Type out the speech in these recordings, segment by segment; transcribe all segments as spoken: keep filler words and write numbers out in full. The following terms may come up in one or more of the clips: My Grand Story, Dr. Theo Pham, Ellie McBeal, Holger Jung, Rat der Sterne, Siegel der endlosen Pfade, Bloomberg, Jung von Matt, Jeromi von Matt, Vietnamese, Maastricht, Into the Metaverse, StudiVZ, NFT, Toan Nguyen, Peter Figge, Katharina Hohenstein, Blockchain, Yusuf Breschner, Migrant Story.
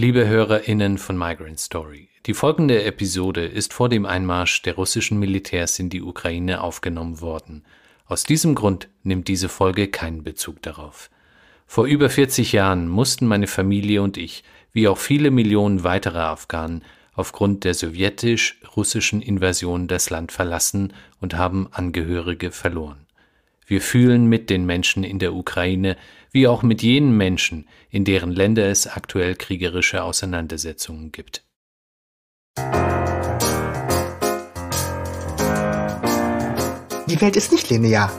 Liebe HörerInnen von Migrant Story, die folgende Episode ist vor dem Einmarsch der russischen Militärs in die Ukraine aufgenommen worden. Aus diesem Grund nimmt diese Folge keinen Bezug darauf. Vor über vierzig Jahren mussten meine Familie und ich, wie auch viele Millionen weiterer Afghanen, aufgrund der sowjetisch-russischen Invasion das Land verlassen und haben Angehörige verloren. Wir fühlen mit den Menschen in der Ukraine, wie auch mit jenen Menschen, in deren Länder es aktuell kriegerische Auseinandersetzungen gibt. Die Welt ist nicht linear.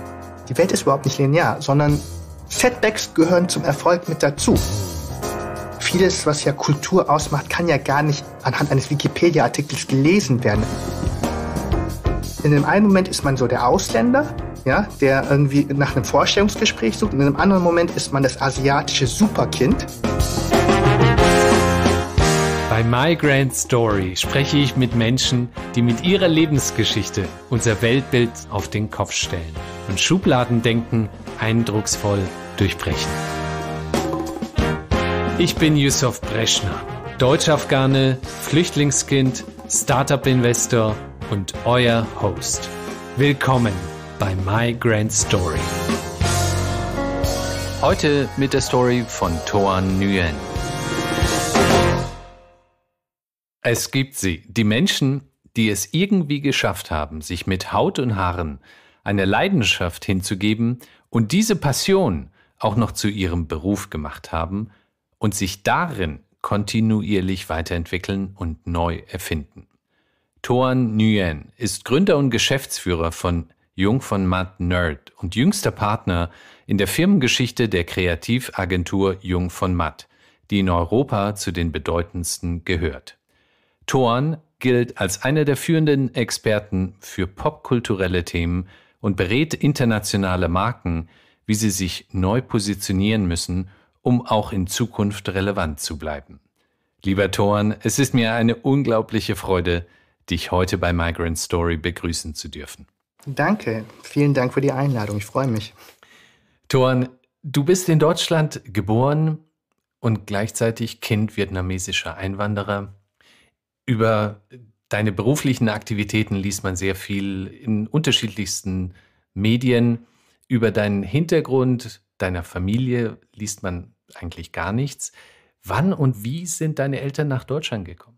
Die Welt ist überhaupt nicht linear, sondern Setbacks gehören zum Erfolg mit dazu. Vieles, was ja Kultur ausmacht, kann ja gar nicht anhand eines Wikipedia-Artikels gelesen werden. In dem einen Moment ist man so der Ausländer, ja, der irgendwie nach einem Vorstellungsgespräch sucht. Und in einem anderen Moment ist man das asiatische Superkind. Bei My Grand Story spreche ich mit Menschen, die mit ihrer Lebensgeschichte unser Weltbild auf den Kopf stellen und Schubladendenken eindrucksvoll durchbrechen. Ich bin Yusuf Breschner, Deutsch-Afghane, Flüchtlingskind, Startup-Investor und euer Host. Willkommen bei My Grand Story. Heute mit der Story von Toan Nguyen. Es gibt sie, die Menschen, die es irgendwie geschafft haben, sich mit Haut und Haaren einer Leidenschaft hinzugeben und diese Passion auch noch zu ihrem Beruf gemacht haben und sich darin kontinuierlich weiterentwickeln und neu erfinden. Toan Nguyen ist Gründer und Geschäftsführer von Jung von Matt Nerd und jüngster Partner in der Firmengeschichte der Kreativagentur Jung von Matt, die in Europa zu den bedeutendsten gehört. Toan gilt als einer der führenden Experten für popkulturelle Themen und berät internationale Marken, wie sie sich neu positionieren müssen, um auch in Zukunft relevant zu bleiben. Lieber Toan, es ist mir eine unglaubliche Freude, dich heute bei Migrant Story begrüßen zu dürfen. Danke, vielen Dank für die Einladung, ich freue mich. Toan, du bist in Deutschland geboren und gleichzeitig Kind vietnamesischer Einwanderer. Über deine beruflichen Aktivitäten liest man sehr viel in unterschiedlichsten Medien. Über deinen Hintergrund, deiner Familie liest man eigentlich gar nichts. Wann und wie sind deine Eltern nach Deutschland gekommen?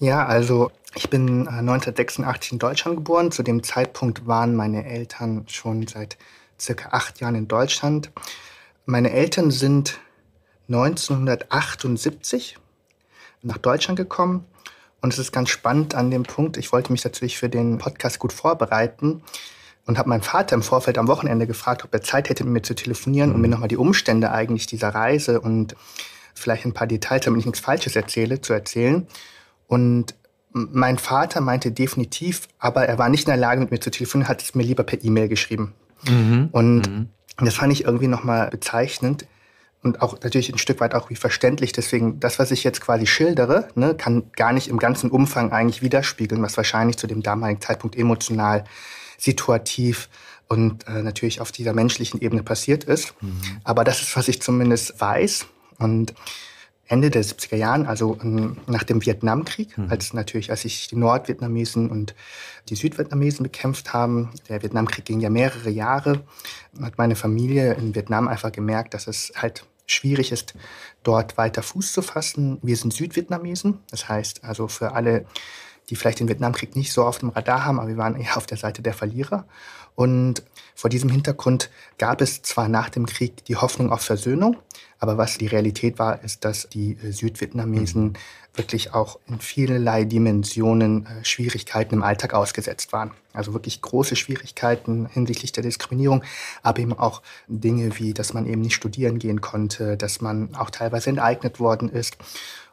Ja, also ich bin neunzehnhundertsechsundachtzig in Deutschland geboren. Zu dem Zeitpunkt waren meine Eltern schon seit circa acht Jahren in Deutschland. Meine Eltern sind neunzehnhundertachtundsiebzig nach Deutschland gekommen. Und es ist ganz spannend an dem Punkt, ich wollte mich natürlich für den Podcast gut vorbereiten und habe meinen Vater im Vorfeld am Wochenende gefragt, ob er Zeit hätte, mit mir zu telefonieren und mir nochmal die Umstände eigentlich dieser Reise und vielleicht ein paar Details, damit ich nichts Falsches erzähle, zu erzählen. Und mein Vater meinte definitiv, aber er war nicht in der Lage, mit mir zu telefonieren, hat es mir lieber per E-Mail geschrieben. Mhm. Und mhm. das fand ich irgendwie nochmal bezeichnend und auch natürlich ein Stück weit auch wie verständlich. Deswegen, das, was ich jetzt quasi schildere, ne, kann gar nicht im ganzen Umfang eigentlich widerspiegeln, was wahrscheinlich zu dem damaligen Zeitpunkt emotional, situativ und äh, natürlich auf dieser menschlichen Ebene passiert ist. Mhm. Aber das ist, was ich zumindest weiß. Und Ende der siebziger Jahren, also nach dem Vietnamkrieg, als natürlich, als sich die Nordvietnamesen und die Südvietnamesen bekämpft haben. Der Vietnamkrieg ging ja mehrere Jahre. Hat meine Familie in Vietnam einfach gemerkt, dass es halt schwierig ist, dort weiter Fuß zu fassen. Wir sind Südvietnamesen, das heißt also für alle, die vielleicht den Vietnamkrieg nicht so auf dem Radar haben, aber wir waren eher auf der Seite der Verlierer. Und vor diesem Hintergrund gab es zwar nach dem Krieg die Hoffnung auf Versöhnung, aber was die Realität war, ist, dass die Südvietnamesen wirklich auch in vielerlei Dimensionen äh, Schwierigkeiten im Alltag ausgesetzt waren. Also wirklich große Schwierigkeiten hinsichtlich der Diskriminierung, aber eben auch Dinge wie, dass man eben nicht studieren gehen konnte, dass man auch teilweise enteignet worden ist.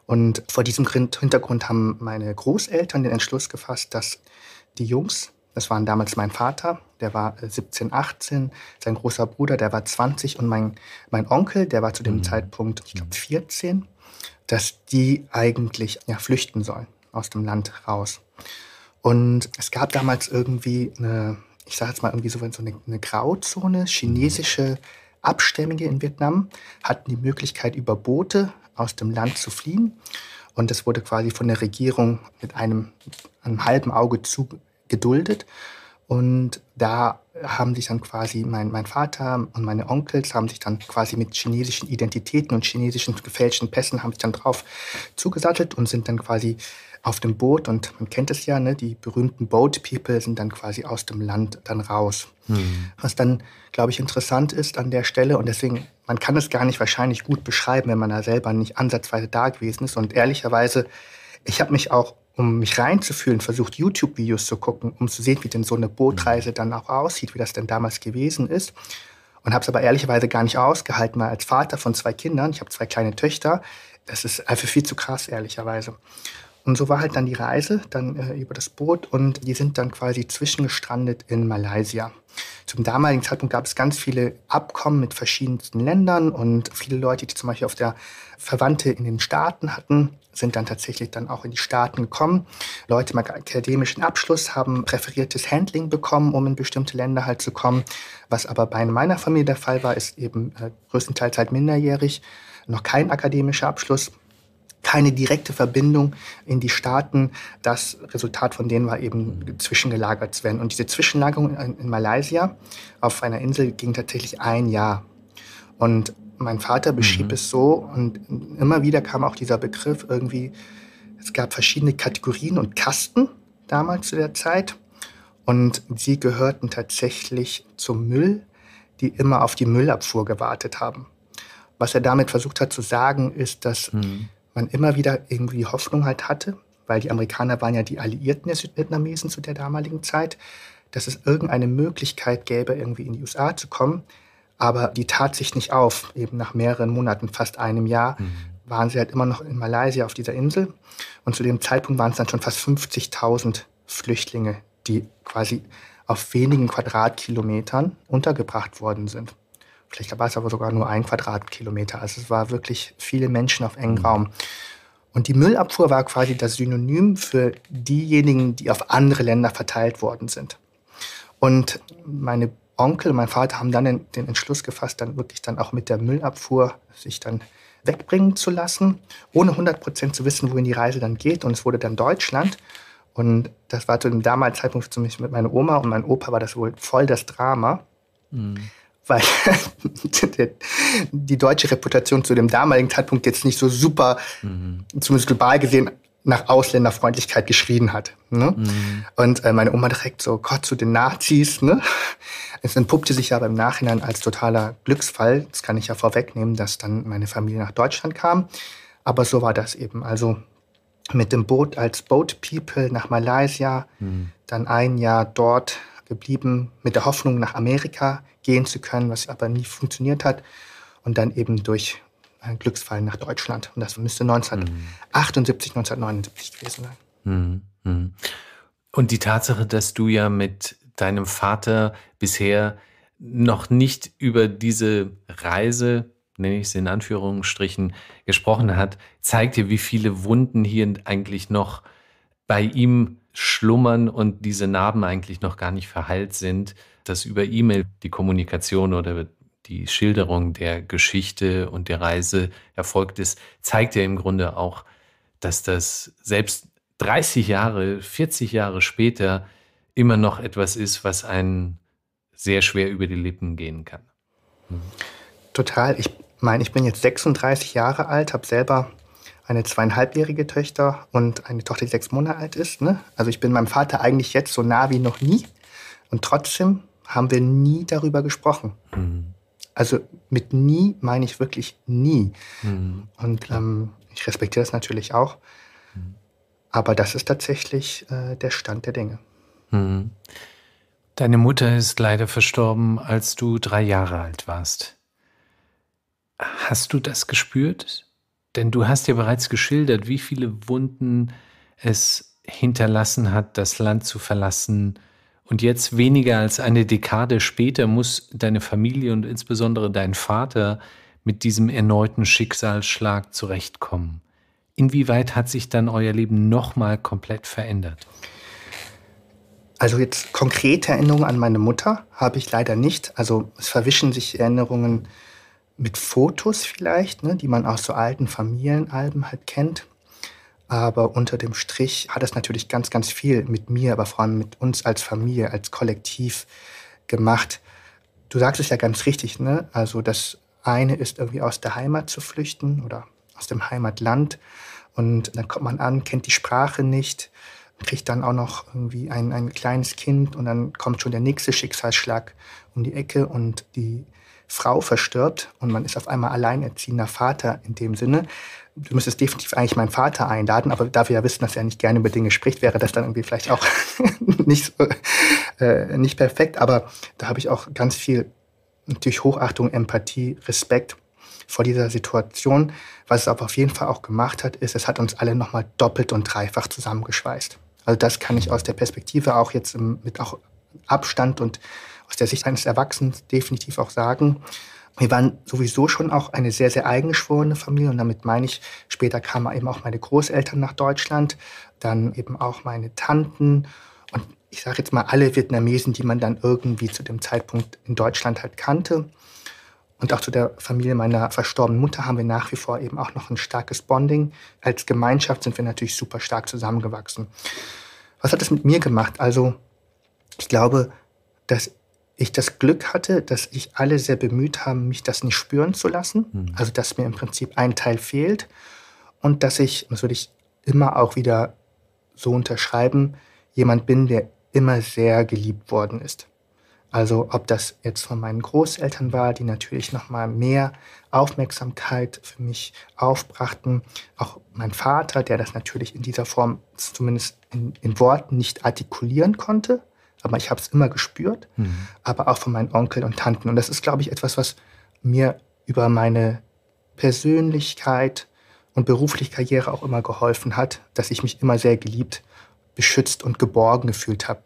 Und vor diesem Hintergrund haben meine Großeltern den Entschluss gefasst, dass die Jungs, das waren damals mein Vater, der war siebzehn, achtzehn, sein großer Bruder, der war zwanzig und mein, mein Onkel, der war zu dem mhm. Zeitpunkt, ich glaube, vierzehn, dass die eigentlich ja, flüchten sollen aus dem Land raus. Und es gab damals irgendwie eine, ich sage jetzt mal irgendwie so, so eine, eine Grauzone, chinesische Abstämmige in Vietnam hatten die Möglichkeit über Boote aus dem Land zu fliehen. Und das wurde quasi von der Regierung mit einem, einem halben Auge zu geduldet. Und da haben sich dann quasi mein, mein Vater und meine Onkels haben sich dann quasi mit chinesischen Identitäten und chinesischen gefälschten Pässen haben sich dann drauf zugesattelt und sind dann quasi auf dem Boot. Und man kennt es ja, ne, die berühmten Boat People sind dann quasi aus dem Land dann raus. Mhm. Was dann, glaube ich, interessant ist an der Stelle und deswegen, man kann es gar nicht wahrscheinlich gut beschreiben, wenn man da selber nicht ansatzweise da gewesen ist. Und ehrlicherweise, ich habe mich auch, um mich reinzufühlen, versucht, YouTube-Videos zu gucken, um zu sehen, wie denn so eine Bootreise dann auch aussieht, wie das denn damals gewesen ist. Und habe es aber ehrlicherweise gar nicht ausgehalten, weil als Vater von zwei Kindern, ich habe zwei kleine Töchter, das ist einfach viel zu krass, ehrlicherweise. Und so war halt dann die Reise, dann äh, über das Boot, und die sind dann quasi zwischengestrandet in Malaysia. Zum damaligen Zeitpunkt gab es ganz viele Abkommen mit verschiedensten Ländern und viele Leute, die zum Beispiel auf der Verwandte in den Staaten hatten, sind dann tatsächlich dann auch in die Staaten gekommen. Leute mit akademischem Abschluss haben präferiertes Handling bekommen, um in bestimmte Länder halt zu kommen. Was aber bei meiner Familie der Fall war, ist eben äh, größtenteils halt minderjährig, noch kein akademischer Abschluss, keine direkte Verbindung in die Staaten. Das Resultat von denen war eben, zwischengelagert zu werden. Und diese Zwischenlagerung in Malaysia auf einer Insel ging tatsächlich ein Jahr. Und mein Vater beschrieb mhm. es so, und immer wieder kam auch dieser Begriff irgendwie, es gab verschiedene Kategorien und Kasten damals zu der Zeit. Und sie gehörten tatsächlich zum Müll, die immer auf die Müllabfuhr gewartet haben. Was er damit versucht hat zu sagen, ist, dass mhm. man immer wieder irgendwie Hoffnung halt hatte, weil die Amerikaner waren ja die Alliierten der Südvietnamesen zu der damaligen Zeit, dass es irgendeine Möglichkeit gäbe, irgendwie in die U S A zu kommen. Aber die tat sich nicht auf. Eben nach mehreren Monaten, fast einem Jahr, mhm. waren sie halt immer noch in Malaysia auf dieser Insel. Und zu dem Zeitpunkt waren es dann schon fast fünfzigtausend Flüchtlinge, die quasi auf wenigen Quadratkilometern untergebracht worden sind. Vielleicht war es aber sogar nur ein Quadratkilometer. Also es war wirklich viele Menschen auf engem Raum. Und die Müllabfuhr war quasi das Synonym für diejenigen, die auf andere Länder verteilt worden sind. Und meine Onkel und mein Vater haben dann den, den Entschluss gefasst, dann wirklich dann auch mit der Müllabfuhr sich dann wegbringen zu lassen, ohne hundert Prozent zu wissen, wohin die Reise dann geht. Und es wurde dann Deutschland. Und das war zu dem damaligen Zeitpunkt für mich mit meiner Oma und meinem Opa war das wohl voll das Drama. Mhm. Weil die deutsche Reputation zu dem damaligen Zeitpunkt jetzt nicht so super, mhm. zumindest global gesehen, nach Ausländerfreundlichkeit geschrien hat. Ne? Mhm. Und meine Oma direkt so, Gott, zu den Nazis. Ne? Es entpuppte sich aber im Nachhinein als totaler Glücksfall. Das kann ich ja vorwegnehmen, dass dann meine Familie nach Deutschland kam. Aber so war das eben. Also mit dem Boot als Boat People nach Malaysia, mhm. dann ein Jahr dort geblieben, mit der Hoffnung, nach Amerika gehen zu können, was aber nie funktioniert hat. Und dann eben durch einen Glücksfall nach Deutschland. Und das müsste neunzehnhundertachtundsiebzig, mhm. neunzehnhundertneunundsiebzig gewesen sein. Mhm. Mhm. Und die Tatsache, dass du ja mit deinem Vater bisher noch nicht über diese Reise, nenne ich es in Anführungsstrichen, gesprochen hat, zeigt dir, wie viele Wunden hier eigentlich noch bei ihm schlummern und diese Narben eigentlich noch gar nicht verheilt sind, dass über E-Mail die Kommunikation oder die Schilderung der Geschichte und der Reise erfolgt ist, zeigt ja im Grunde auch, dass das selbst dreißig Jahre, vierzig Jahre später immer noch etwas ist, was einen sehr schwer über die Lippen gehen kann. Mhm. Total. Ich meine, ich bin jetzt sechsunddreißig Jahre alt, habe selber eine zweieinhalbjährige Töchter und eine Tochter, die sechs Monate alt ist. Ne? Also ich bin meinem Vater eigentlich jetzt so nah wie noch nie. Und trotzdem haben wir nie darüber gesprochen. Mhm. Also mit nie meine ich wirklich nie. Mhm. Und ähm, ich respektiere das natürlich auch. Mhm. Aber das ist tatsächlich äh, der Stand der Dinge. Mhm. Deine Mutter ist leider verstorben, als du drei Jahre alt warst. Hast du das gespürt? Denn du hast ja bereits geschildert, wie viele Wunden es hinterlassen hat, das Land zu verlassen. Und jetzt, weniger als eine Dekade später, muss deine Familie und insbesondere dein Vater mit diesem erneuten Schicksalsschlag zurechtkommen. Inwieweit hat sich dann euer Leben nochmal komplett verändert? Also jetzt konkrete Erinnerungen an meine Mutter habe ich leider nicht. Also es verwischen sich Erinnerungen mit Fotos vielleicht, ne, die man aus so alten Familienalben halt kennt. Aber unter dem Strich hat es natürlich ganz, ganz viel mit mir, aber vor allem mit uns als Familie, als Kollektiv gemacht. Du sagst es ja ganz richtig, ne? Also das eine ist irgendwie aus der Heimat zu flüchten oder aus dem Heimatland. Und dann kommt man an, kennt die Sprache nicht, kriegt dann auch noch irgendwie ein, ein kleines Kind und dann kommt schon der nächste Schicksalsschlag um die Ecke und die Frau verstirbt und man ist auf einmal alleinerziehender Vater in dem Sinne. Du müsstest definitiv eigentlich meinen Vater einladen, aber da wir ja wissen, dass er nicht gerne über Dinge spricht, wäre das dann irgendwie vielleicht auch nicht, so, äh, nicht perfekt. Aber da habe ich auch ganz viel natürlich Hochachtung, Empathie, Respekt vor dieser Situation. Was es aber auf jeden Fall auch gemacht hat, ist, es hat uns alle nochmal doppelt und dreifach zusammengeschweißt. Also das kann ich aus der Perspektive auch jetzt im, mit auch Abstand und aus der Sicht eines Erwachsenen definitiv auch sagen. Wir waren sowieso schon auch eine sehr, sehr eingeschworene Familie. Und damit meine ich, später kamen eben auch meine Großeltern nach Deutschland, dann eben auch meine Tanten und ich sage jetzt mal alle Vietnamesen, die man dann irgendwie zu dem Zeitpunkt in Deutschland halt kannte. Und auch zu der Familie meiner verstorbenen Mutter haben wir nach wie vor eben auch noch ein starkes Bonding. Als Gemeinschaft sind wir natürlich super stark zusammengewachsen. Was hat das mit mir gemacht? Also ich glaube, dass ich das Glück hatte, dass ich alle sehr bemüht haben, mich das nicht spüren zu lassen. Mhm. Also dass mir im Prinzip ein Teil fehlt. Und dass ich, das würde ich immer auch wieder so unterschreiben, jemand bin, der immer sehr geliebt worden ist. Also ob das jetzt von meinen Großeltern war, die natürlich noch mal mehr Aufmerksamkeit für mich aufbrachten. Auch mein Vater, der das natürlich in dieser Form zumindest in, in Worten nicht artikulieren konnte. Aber ich habe es immer gespürt. Mhm. Aber auch von meinen Onkeln und Tanten. Und das ist, glaube ich, etwas, was mir über meine Persönlichkeit und berufliche Karriere auch immer geholfen hat, dass ich mich immer sehr geliebt, beschützt und geborgen gefühlt habe.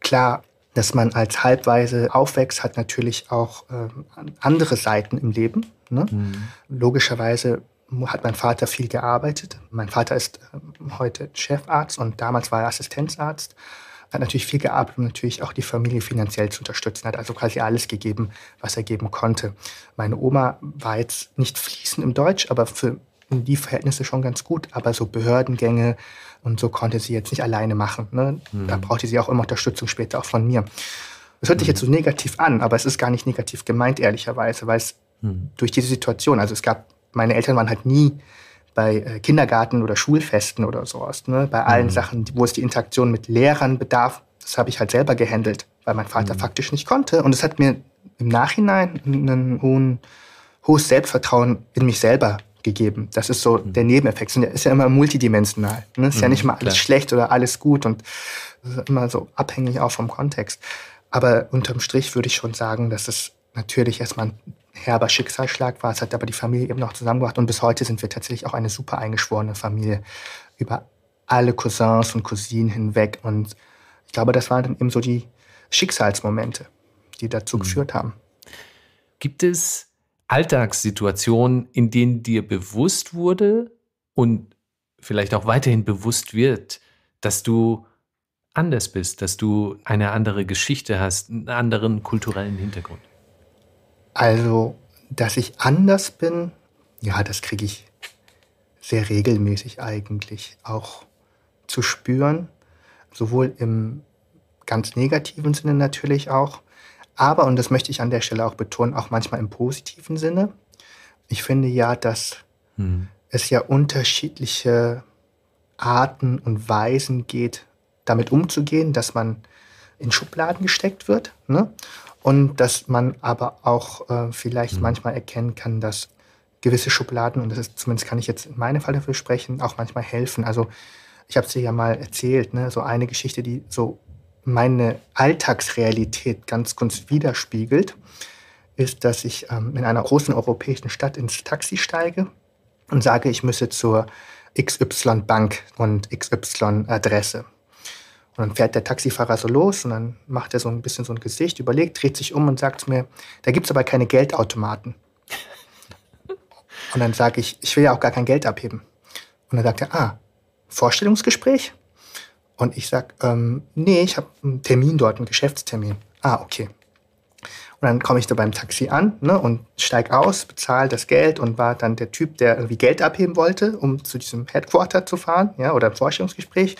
Klar, dass man als Halbwaise aufwächst, hat natürlich auch ähm, andere Seiten im Leben. Ne? Mhm. Logischerweise hat mein Vater viel gearbeitet. Mein Vater ist ähm, heute Chefarzt und damals war er Assistenzarzt. Hat natürlich viel gearbeitet, um natürlich auch die Familie finanziell zu unterstützen. Hat also quasi alles gegeben, was er geben konnte. Meine Oma war jetzt nicht fließend im Deutsch, aber für die Verhältnisse schon ganz gut. Aber so Behördengänge und so konnte sie jetzt nicht alleine machen. Ne? Mhm. Da brauchte sie auch immer Unterstützung später auch von mir. Das hört sich mhm. jetzt so negativ an, aber es ist gar nicht negativ gemeint, ehrlicherweise, weil es mhm. durch diese Situation, also es gab, meine Eltern waren halt nie bei Kindergarten- oder Schulfesten oder sowas, ne? Bei allen mhm. Sachen, wo es die Interaktion mit Lehrern bedarf, das habe ich halt selber gehandelt, weil mein Vater mhm. faktisch nicht konnte. Und es hat mir im Nachhinein einen hohen, hohes Selbstvertrauen in mich selber gegeben. Das ist so mhm. der Nebeneffekt. Das ist ja immer multidimensional. Ne? Ist mhm, ja nicht mal alles klar. Schlecht oder alles gut und immer so abhängig auch vom Kontext. Aber unterm Strich würde ich schon sagen, dass es natürlich erstmal ein herber Schicksalsschlag war. Es hat aber die Familie eben noch zusammengebracht und bis heute sind wir tatsächlich auch eine super eingeschworene Familie über alle Cousins und Cousinen hinweg. Und ich glaube, das waren dann eben so die Schicksalsmomente, die dazu mhm. geführt haben. Gibt es Alltagssituationen, in denen dir bewusst wurde und vielleicht auch weiterhin bewusst wird, dass du anders bist, dass du eine andere Geschichte hast, einen anderen kulturellen Hintergrund? Also, dass ich anders bin, ja, das kriege ich sehr regelmäßig eigentlich auch zu spüren. Sowohl im ganz negativen Sinne natürlich auch, aber, und das möchte ich an der Stelle auch betonen, auch manchmal im positiven Sinne. Ich finde ja, dass hm. es ja unterschiedliche Arten und Weisen geht, damit umzugehen, dass man in Schubladen gesteckt wird, ne? Und dass man aber auch äh, vielleicht hm. manchmal erkennen kann, dass gewisse Schubladen, und das ist, zumindest kann ich jetzt in meinem Fall dafür sprechen, auch manchmal helfen. Also ich habe es dir ja mal erzählt, ne? So eine Geschichte, die so meine Alltagsrealität ganz kurz widerspiegelt, ist, dass ich ähm, in einer großen europäischen Stadt ins Taxi steige und sage, ich müsse zur X Y-Bank und X Y-Adresse. Und dann fährt der Taxifahrer so los und dann macht er so ein bisschen so ein Gesicht, überlegt, dreht sich um und sagt mir, da gibt es aber keine Geldautomaten. Und dann sage ich, ich will ja auch gar kein Geld abheben. Und dann sagt er, ah, Vorstellungsgespräch? Und ich sage, ähm, nee, ich habe einen Termin dort, einen Geschäftstermin. Ah, okay. Und dann komme ich da beim Taxi an, ne, und steige aus, bezahle das Geld und war dann der Typ, der irgendwie Geld abheben wollte, um zu diesem Headquarter zu fahren, ja, oder im Vorstellungsgespräch.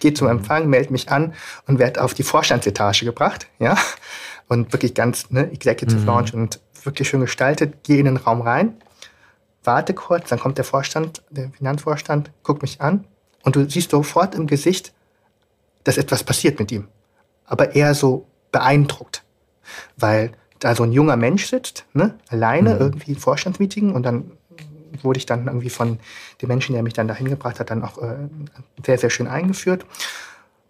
Gehe zum Empfang, melde mich an und werde auf die Vorstandsetage gebracht, ja. Und wirklich ganz, ne, Executive Lounge mhm. und wirklich schön gestaltet. Gehe in den Raum rein, warte kurz, dann kommt der Vorstand, der Finanzvorstand, guckt mich an und du siehst sofort im Gesicht, dass etwas passiert mit ihm. Aber eher so beeindruckt, weil da so ein junger Mensch sitzt, ne, alleine, mhm. irgendwie Vorstandsmeeting, und dann wurde ich dann irgendwie von dem Menschen, der mich dann dahin gebracht hat, dann auch äh, sehr, sehr schön eingeführt.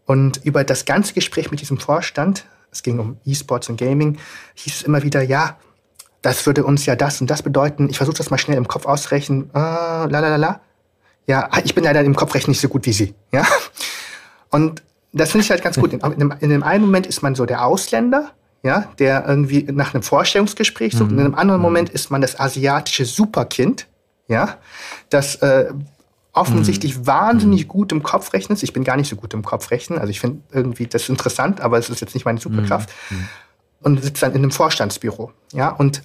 Und über das ganze Gespräch mit diesem Vorstand, es ging um E-Sports und Gaming, hieß es immer wieder, ja, das würde uns ja das und das bedeuten. Ich versuche das mal schnell im Kopf auszurechnen. Äh, la, la, la. Ja, ich bin leider im Kopfrechnen nicht so gut wie Sie. Ja? Und das finde ich halt ganz gut. In, in, in dem einen Moment ist man so der Ausländer, ja, der irgendwie nach einem Vorstellungsgespräch sucht. Mhm. Und in einem anderen Moment ist man das asiatische Superkind, ja, das äh, offensichtlich mhm. wahnsinnig gut im Kopfrechnen ist. Ich bin gar nicht so gut im Kopfrechnen. Also ich finde irgendwie das interessant, aber es ist jetzt nicht meine Superkraft. Mhm. Und sitzt dann in einem Vorstandsbüro. Ja, und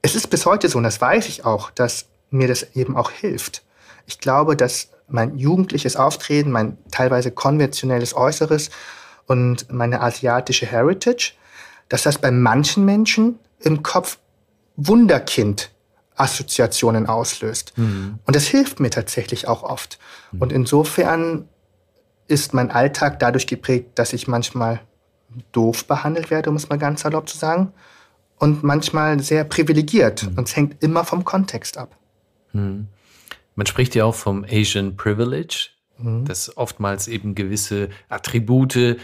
es ist bis heute so, und das weiß ich auch, dass mir das eben auch hilft. Ich glaube, dass mein jugendliches Auftreten, mein teilweise konventionelles Äußeres und meine asiatische Heritage, dass das bei manchen Menschen im Kopf Wunderkind-Assoziationen auslöst. Mhm. Und das hilft mir tatsächlich auch oft. Mhm. Und insofern ist mein Alltag dadurch geprägt, dass ich manchmal doof behandelt werde, um es mal ganz salopp zu sagen, und manchmal sehr privilegiert. Mhm. Und es hängt immer vom Kontext ab. Mhm. Man spricht ja auch vom Asian Privilege, mhm. dass oftmals eben gewisse Attribute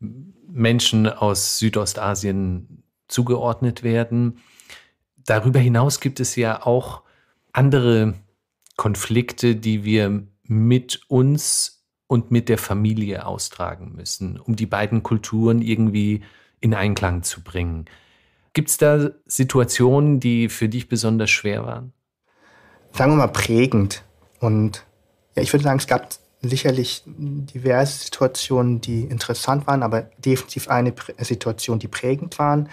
Menschen aus Südostasien zugeordnet werden. Darüber hinaus gibt es ja auch andere Konflikte, die wir mit uns und mit der Familie austragen müssen, um die beiden Kulturen irgendwie in Einklang zu bringen. Gibt es da Situationen, die für dich besonders schwer waren? Sagen wir mal prägend. Und ja, ich würde sagen, es gab sicherlich diverse Situationen, die interessant waren, aber definitiv eine Situation, die prägend waren.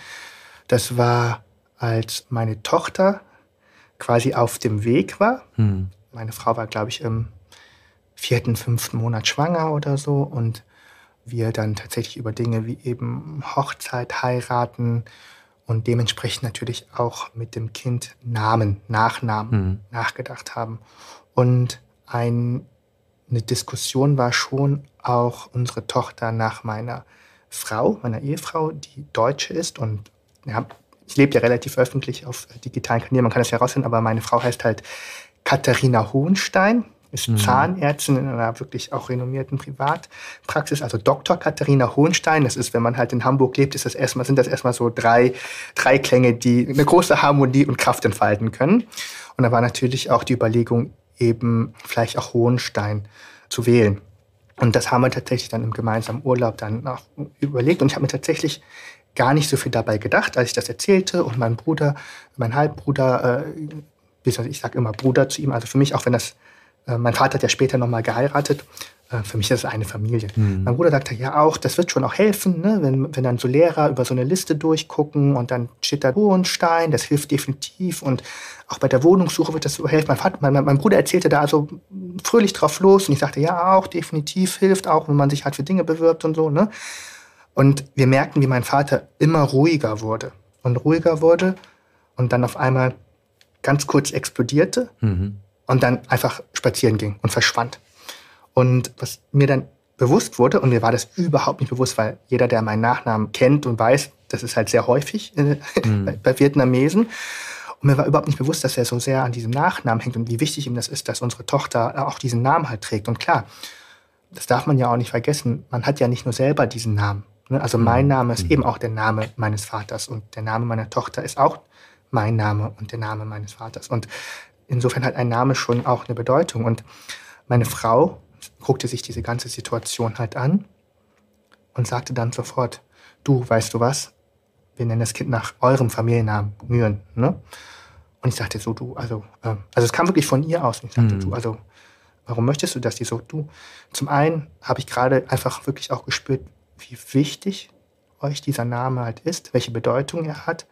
Das war, als meine Tochter quasi auf dem Weg war. Hm. Meine Frau war, glaube ich, im vierten, fünften Monat schwanger oder so, und wir dann tatsächlich über Dinge wie eben Hochzeit, heiraten und dementsprechend natürlich auch mit dem Kind Namen, Nachnamen mhm. nachgedacht haben. Und ein, eine Diskussion war schon auch unsere Tochter nach meiner Frau, meiner Ehefrau, die Deutsche ist, und ja, ich lebe ja relativ öffentlich auf digitalen Kanälen, man kann das ja rausfinden, aber meine Frau heißt halt Katharina Hohenstein, ist mhm. Zahnärztin in einer wirklich auch renommierten Privatpraxis, also Doktor Katharina Hohenstein. Das ist, wenn man halt in Hamburg lebt, ist das erstmal, sind das erstmal so drei, drei Klänge, die eine große Harmonie und Kraft entfalten können. Und da war natürlich auch die Überlegung, eben vielleicht auch Hohenstein zu wählen. Und das haben wir tatsächlich dann im gemeinsamen Urlaub dann auch überlegt. Und ich habe mir tatsächlich gar nicht so viel dabei gedacht, als ich das erzählte. Und mein Bruder, mein Halbbruder, äh, ich sage immer Bruder zu ihm, also für mich, auch wenn das mein Vater hat ja später nochmal geheiratet. Für mich ist das eine Familie. Mhm. Mein Bruder sagte ja auch, das wird schon auch helfen, ne? wenn, wenn dann so Lehrer über so eine Liste durchgucken und dann steht da Hohenstein, das hilft definitiv. Und auch bei der Wohnungssuche wird das so helfen. Mein, Vater, mein, mein Bruder erzählte da so fröhlich drauf los und ich sagte, ja auch, definitiv hilft auch, wenn man sich halt für Dinge bewirbt und so. Ne? Und wir merkten, wie mein Vater immer ruhiger wurde und ruhiger wurde und dann auf einmal ganz kurz explodierte. Mhm. Und dann einfach spazieren ging und verschwand. Und was mir dann bewusst wurde, und mir war das überhaupt nicht bewusst, weil jeder, der meinen Nachnamen kennt und weiß, das ist halt sehr häufig äh, mhm. bei, bei Vietnamesen. Und mir war überhaupt nicht bewusst, dass er so sehr an diesem Nachnamen hängt und wie wichtig ihm das ist, dass unsere Tochter auch diesen Namen halt trägt. Und klar, das darf man ja auch nicht vergessen, man hat ja nicht nur selber diesen Namen. Ne? Also mhm. mein Name ist mhm. eben auch der Name meines Vaters und der Name meiner Tochter ist auch mein Name und der Name meines Vaters. Und insofern hat ein Name schon auch eine Bedeutung. Und meine Frau guckte sich diese ganze Situation halt an und sagte dann sofort, du, weißt du was, wir nennen das Kind nach eurem Familiennamen, Nguyen, ne? Und ich sagte so, du, also, äh, also es kam wirklich von ihr aus. Und ich sagte, mhm. du, also, warum möchtest du das? Die so, du, zum einen habe ich gerade einfach wirklich auch gespürt, wie wichtig euch dieser Name halt ist, welche Bedeutung er hat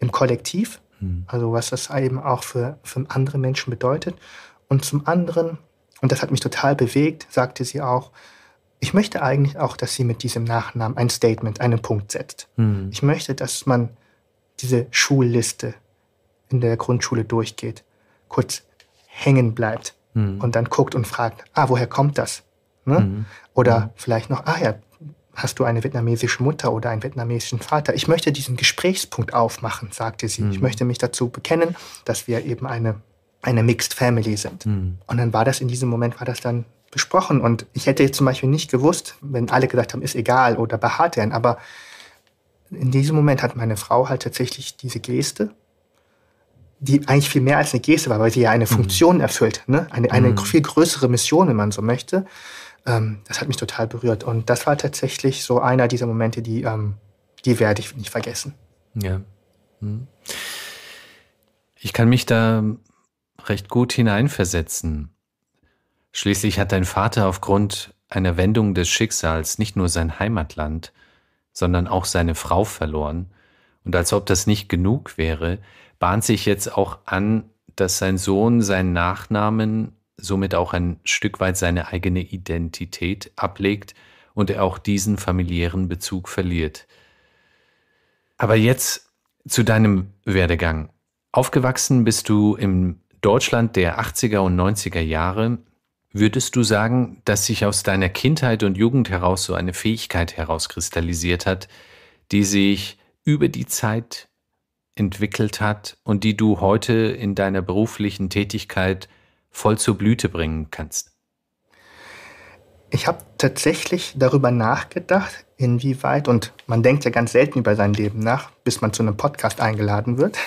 im Kollektiv, mhm. also was das eben auch für, für andere Menschen bedeutet. Und zum anderen, und das hat mich total bewegt, sagte sie auch, ich möchte eigentlich auch, dass sie mit diesem Nachnamen ein Statement, einen Punkt setzt. Mhm. Ich möchte, dass man diese Schulliste in der Grundschule durchgeht, kurz hängen bleibt mhm. und dann guckt und fragt, ah, woher kommt das? Ne? Mhm. Oder mhm. vielleicht noch, ah ja, hast du eine vietnamesische Mutter oder einen vietnamesischen Vater? Ich möchte diesen Gesprächspunkt aufmachen, sagte sie. Mhm. Ich möchte mich dazu bekennen, dass wir eben eine, eine Mixed Family sind. Mhm. Und dann war das in diesem Moment, war das dann besprochen. Und ich hätte jetzt zum Beispiel nicht gewusst, wenn alle gesagt haben, ist egal oder beharrt werden. Aber in diesem Moment hat meine Frau halt tatsächlich diese Geste, die eigentlich viel mehr als eine Geste war, weil sie ja eine Funktion mhm. erfüllt, ne? eine, eine mhm. viel größere Mission, wenn man so möchte. Ähm, das hat mich total berührt. Und das war tatsächlich so einer dieser Momente, die, ähm, die werde ich nicht vergessen. Ja. Mhm. Ich kann mich da recht gut hineinversetzen. Schließlich hat dein Vater aufgrund einer Wendung des Schicksals nicht nur sein Heimatland, sondern auch seine Frau verloren. Und als ob das nicht genug wäre, bahnt sich jetzt auch an, dass sein Sohn seinen Nachnamen, somit auch ein Stück weit seine eigene Identität ablegt und er auch diesen familiären Bezug verliert. Aber jetzt zu deinem Werdegang. Aufgewachsen bist du im Deutschland der achtziger und neunziger Jahre. Würdest du sagen, dass sich aus deiner Kindheit und Jugend heraus so eine Fähigkeit herauskristallisiert hat, die sich über die Zeit entwickelt hat und die du heute in deiner beruflichen Tätigkeit voll zur Blüte bringen kannst? Ich habe tatsächlich darüber nachgedacht, inwieweit, und man denkt ja ganz selten über sein Leben nach, bis man zu einem Podcast eingeladen wird,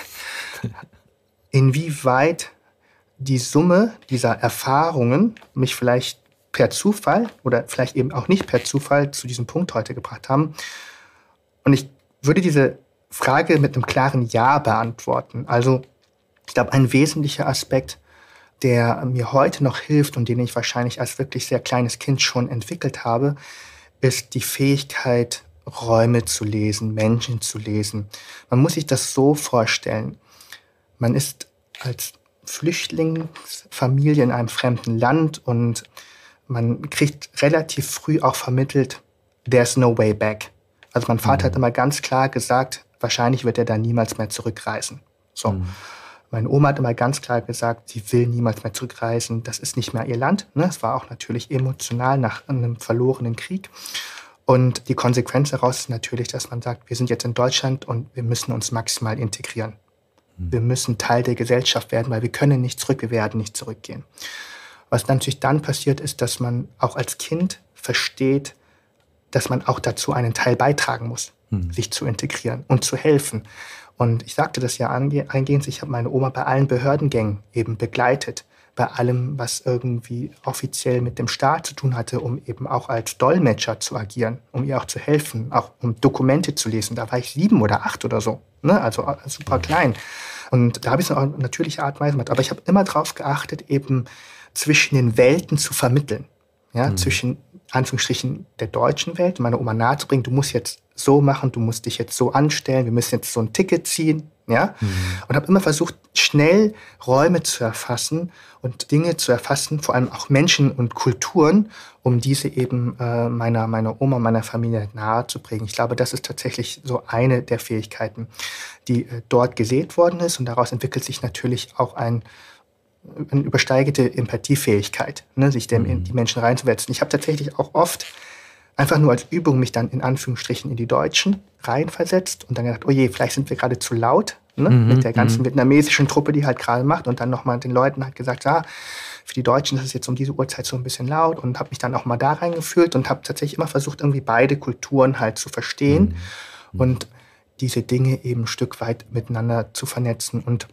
inwieweit die Summe dieser Erfahrungen mich vielleicht per Zufall oder vielleicht eben auch nicht per Zufall zu diesem Punkt heute gebracht haben. Und ich würde diese Frage mit einem klaren Ja beantworten. Also ich glaube, ein wesentlicher Aspekt, der mir heute noch hilft und den ich wahrscheinlich als wirklich sehr kleines Kind schon entwickelt habe, ist die Fähigkeit, Räume zu lesen, Menschen zu lesen. Man muss sich das so vorstellen. Man ist als Flüchtlingsfamilie in einem fremden Land und man kriegt relativ früh auch vermittelt, there's no way back. Also mein Vater mhm. hat immer ganz klar gesagt, wahrscheinlich wird er da niemals mehr zurückreisen. So. Mhm. Meine Oma hat immer ganz klar gesagt, sie will niemals mehr zurückreisen, das ist nicht mehr ihr Land. Es war auch natürlich emotional nach einem verlorenen Krieg. Und die Konsequenz daraus ist natürlich, dass man sagt, wir sind jetzt in Deutschland und wir müssen uns maximal integrieren. Wir müssen Teil der Gesellschaft werden, weil wir können nicht zurück, wir werden nicht zurückgehen. Was natürlich dann passiert, ist, dass man auch als Kind versteht, dass man auch dazu einen Teil beitragen muss, mhm. sich zu integrieren und zu helfen. Und ich sagte das ja eingehend, ich habe meine Oma bei allen Behördengängen eben begleitet, bei allem, was irgendwie offiziell mit dem Staat zu tun hatte, um eben auch als Dolmetscher zu agieren, um ihr auch zu helfen, auch um Dokumente zu lesen. Da war ich sieben oder acht oder so, ne? Also super klein. Und da habe ich es auch in natürlicher Art und Weise gemacht. Aber ich habe immer darauf geachtet, eben zwischen den Welten zu vermitteln. Ja, mhm. zwischen Anführungsstrichen der deutschen Welt, meiner Oma nahezubringen, du musst jetzt so machen, du musst dich jetzt so anstellen, wir müssen jetzt so ein Ticket ziehen, ja, mhm. und habe immer versucht, schnell Räume zu erfassen und Dinge zu erfassen, vor allem auch Menschen und Kulturen, um diese eben äh, meiner, meiner Oma, meiner Familie nahezubringen. Ich glaube, das ist tatsächlich so eine der Fähigkeiten, die äh, dort gesät worden ist, und daraus entwickelt sich natürlich auch ein eine übersteigerte Empathiefähigkeit, ne, sich dem, mhm. in die Menschen reinzusetzen. Ich habe tatsächlich auch oft einfach nur als Übung mich dann in Anführungsstrichen in die Deutschen reinversetzt und dann gedacht, oh je, vielleicht sind wir gerade zu laut, ne, mhm. mit der ganzen mhm. vietnamesischen Truppe, die halt gerade macht, und dann nochmal den Leuten halt gesagt, ja, für die Deutschen ist es jetzt um diese Uhrzeit so ein bisschen laut, und habe mich dann auch mal da reingefühlt und habe tatsächlich immer versucht, irgendwie beide Kulturen halt zu verstehen mhm. und diese Dinge eben ein Stück weit miteinander zu vernetzen. Und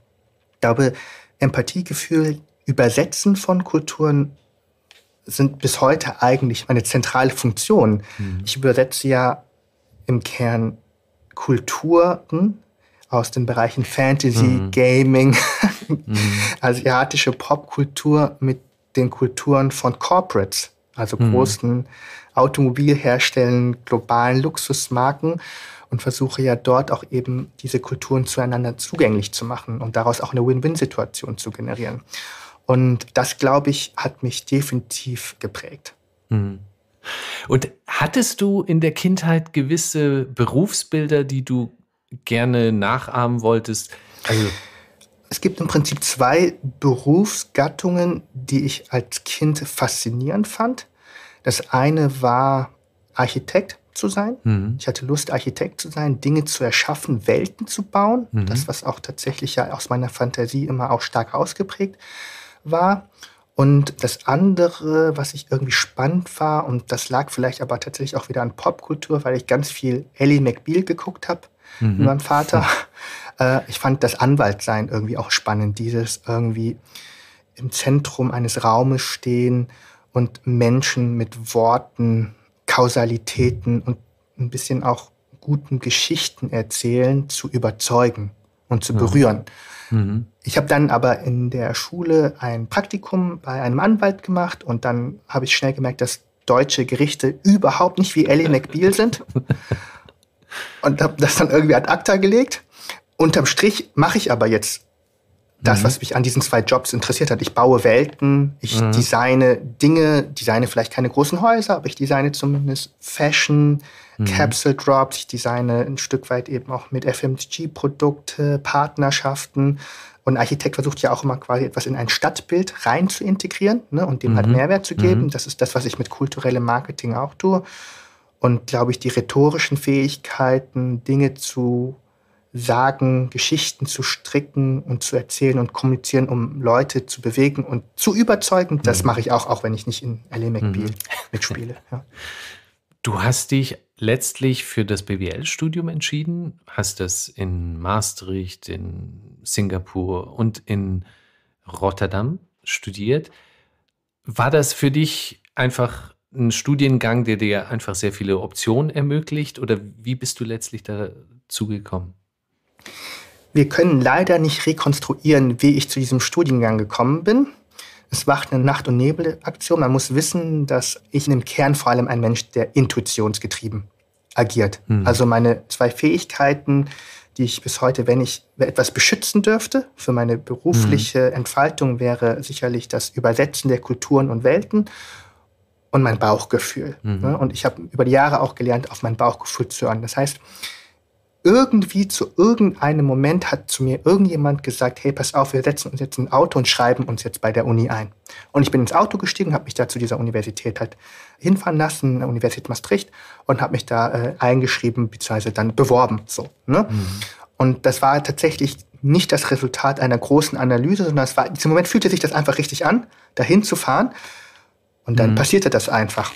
ich glaube, Empathiegefühl, Übersetzen von Kulturen sind bis heute eigentlich meine zentrale Funktion. Mhm. Ich übersetze ja im Kern Kulturen aus den Bereichen Fantasy, mhm. Gaming, mhm. asiatische Popkultur mit den Kulturen von Corporates, also mhm. großen Automobilherstellern, globalen Luxusmarken, und versuche ja dort auch eben diese Kulturen zueinander zugänglich zu machen und daraus auch eine Win-Win-Situation zu generieren. Und das, glaube ich, hat mich definitiv geprägt. Mhm. Und hattest du in der Kindheit gewisse Berufsbilder, die du gerne nachahmen wolltest? Also es gibt im Prinzip zwei Berufsgattungen, die ich als Kind faszinierend fand. Das eine war, Architekt zu sein. Mhm. Ich hatte Lust, Architekt zu sein, Dinge zu erschaffen, Welten zu bauen. Mhm. Das, was auch tatsächlich ja aus meiner Fantasie immer auch stark ausgeprägt war. Und das andere, was ich irgendwie spannend war, und das lag vielleicht aber tatsächlich auch wieder an Popkultur, weil ich ganz viel Ellie McBeal geguckt habe mhm. mit meinem Vater. Äh, ich fand das Anwaltsein irgendwie auch spannend, dieses irgendwie im Zentrum eines Raumes stehen und Menschen mit Worten, Kausalitäten und ein bisschen auch guten Geschichten erzählen, zu überzeugen und zu berühren. Mhm. Ich habe dann aber in der Schule ein Praktikum bei einem Anwalt gemacht und dann habe ich schnell gemerkt, dass deutsche Gerichte überhaupt nicht wie Ellie McBeal sind und habe das dann irgendwie ad acta gelegt. Unterm Strich mache ich aber jetzt das, mhm. was mich an diesen zwei Jobs interessiert hat. Ich baue Welten, ich mhm. designe Dinge, designe vielleicht keine großen Häuser, aber ich designe zumindest Fashion, mhm. Capsule Drops, ich designe ein Stück weit eben auch mit F M C G-Produkte, Partnerschaften. Und ein Architekt versucht ja auch immer quasi etwas in ein Stadtbild rein zu integrieren, ne, und dem mhm. halt Mehrwert zu geben. Mhm. Das ist das, was ich mit kulturellem Marketing auch tue. Und glaube ich, die rhetorischen Fähigkeiten, Dinge zu sagen, Geschichten zu stricken und zu erzählen und kommunizieren, um Leute zu bewegen und zu überzeugen. Das mhm. mache ich auch, auch wenn ich nicht in Ellie McBeal mhm. mitspiele. Ja. Du hast dich letztlich für das B W L-Studium entschieden, hast das in Maastricht, in Singapur und in Rotterdam studiert. War das für dich einfach ein Studiengang, der dir einfach sehr viele Optionen ermöglicht? Oder wie bist du letztlich dazu gekommen? Wir können leider nicht rekonstruieren, wie ich zu diesem Studiengang gekommen bin. Es war eine Nacht- und Nebel-Aktion. Man muss wissen, dass ich im Kern vor allem ein Mensch, der intuitionsgetrieben agiert. Hm. Also meine zwei Fähigkeiten, die ich bis heute, wenn ich etwas beschützen dürfte, für meine berufliche Entfaltung wäre sicherlich das Übersetzen der Kulturen und Welten und mein Bauchgefühl. Hm. Und ich habe über die Jahre auch gelernt, auf mein Bauchgefühl zu hören. Das heißt, irgendwie zu irgendeinem Moment hat zu mir irgendjemand gesagt, hey, pass auf, wir setzen uns jetzt in ein Auto und schreiben uns jetzt bei der Uni ein. Und ich bin ins Auto gestiegen, habe mich da zu dieser Universität halt hinfahren lassen, Universität Maastricht, und habe mich da äh, eingeschrieben, beziehungsweise dann beworben. So, ne? Mhm. Und das war tatsächlich nicht das Resultat einer großen Analyse, sondern es war, in diesem Moment fühlte sich das einfach richtig an, dahin zu fahren. Und dann mhm. passierte das einfach.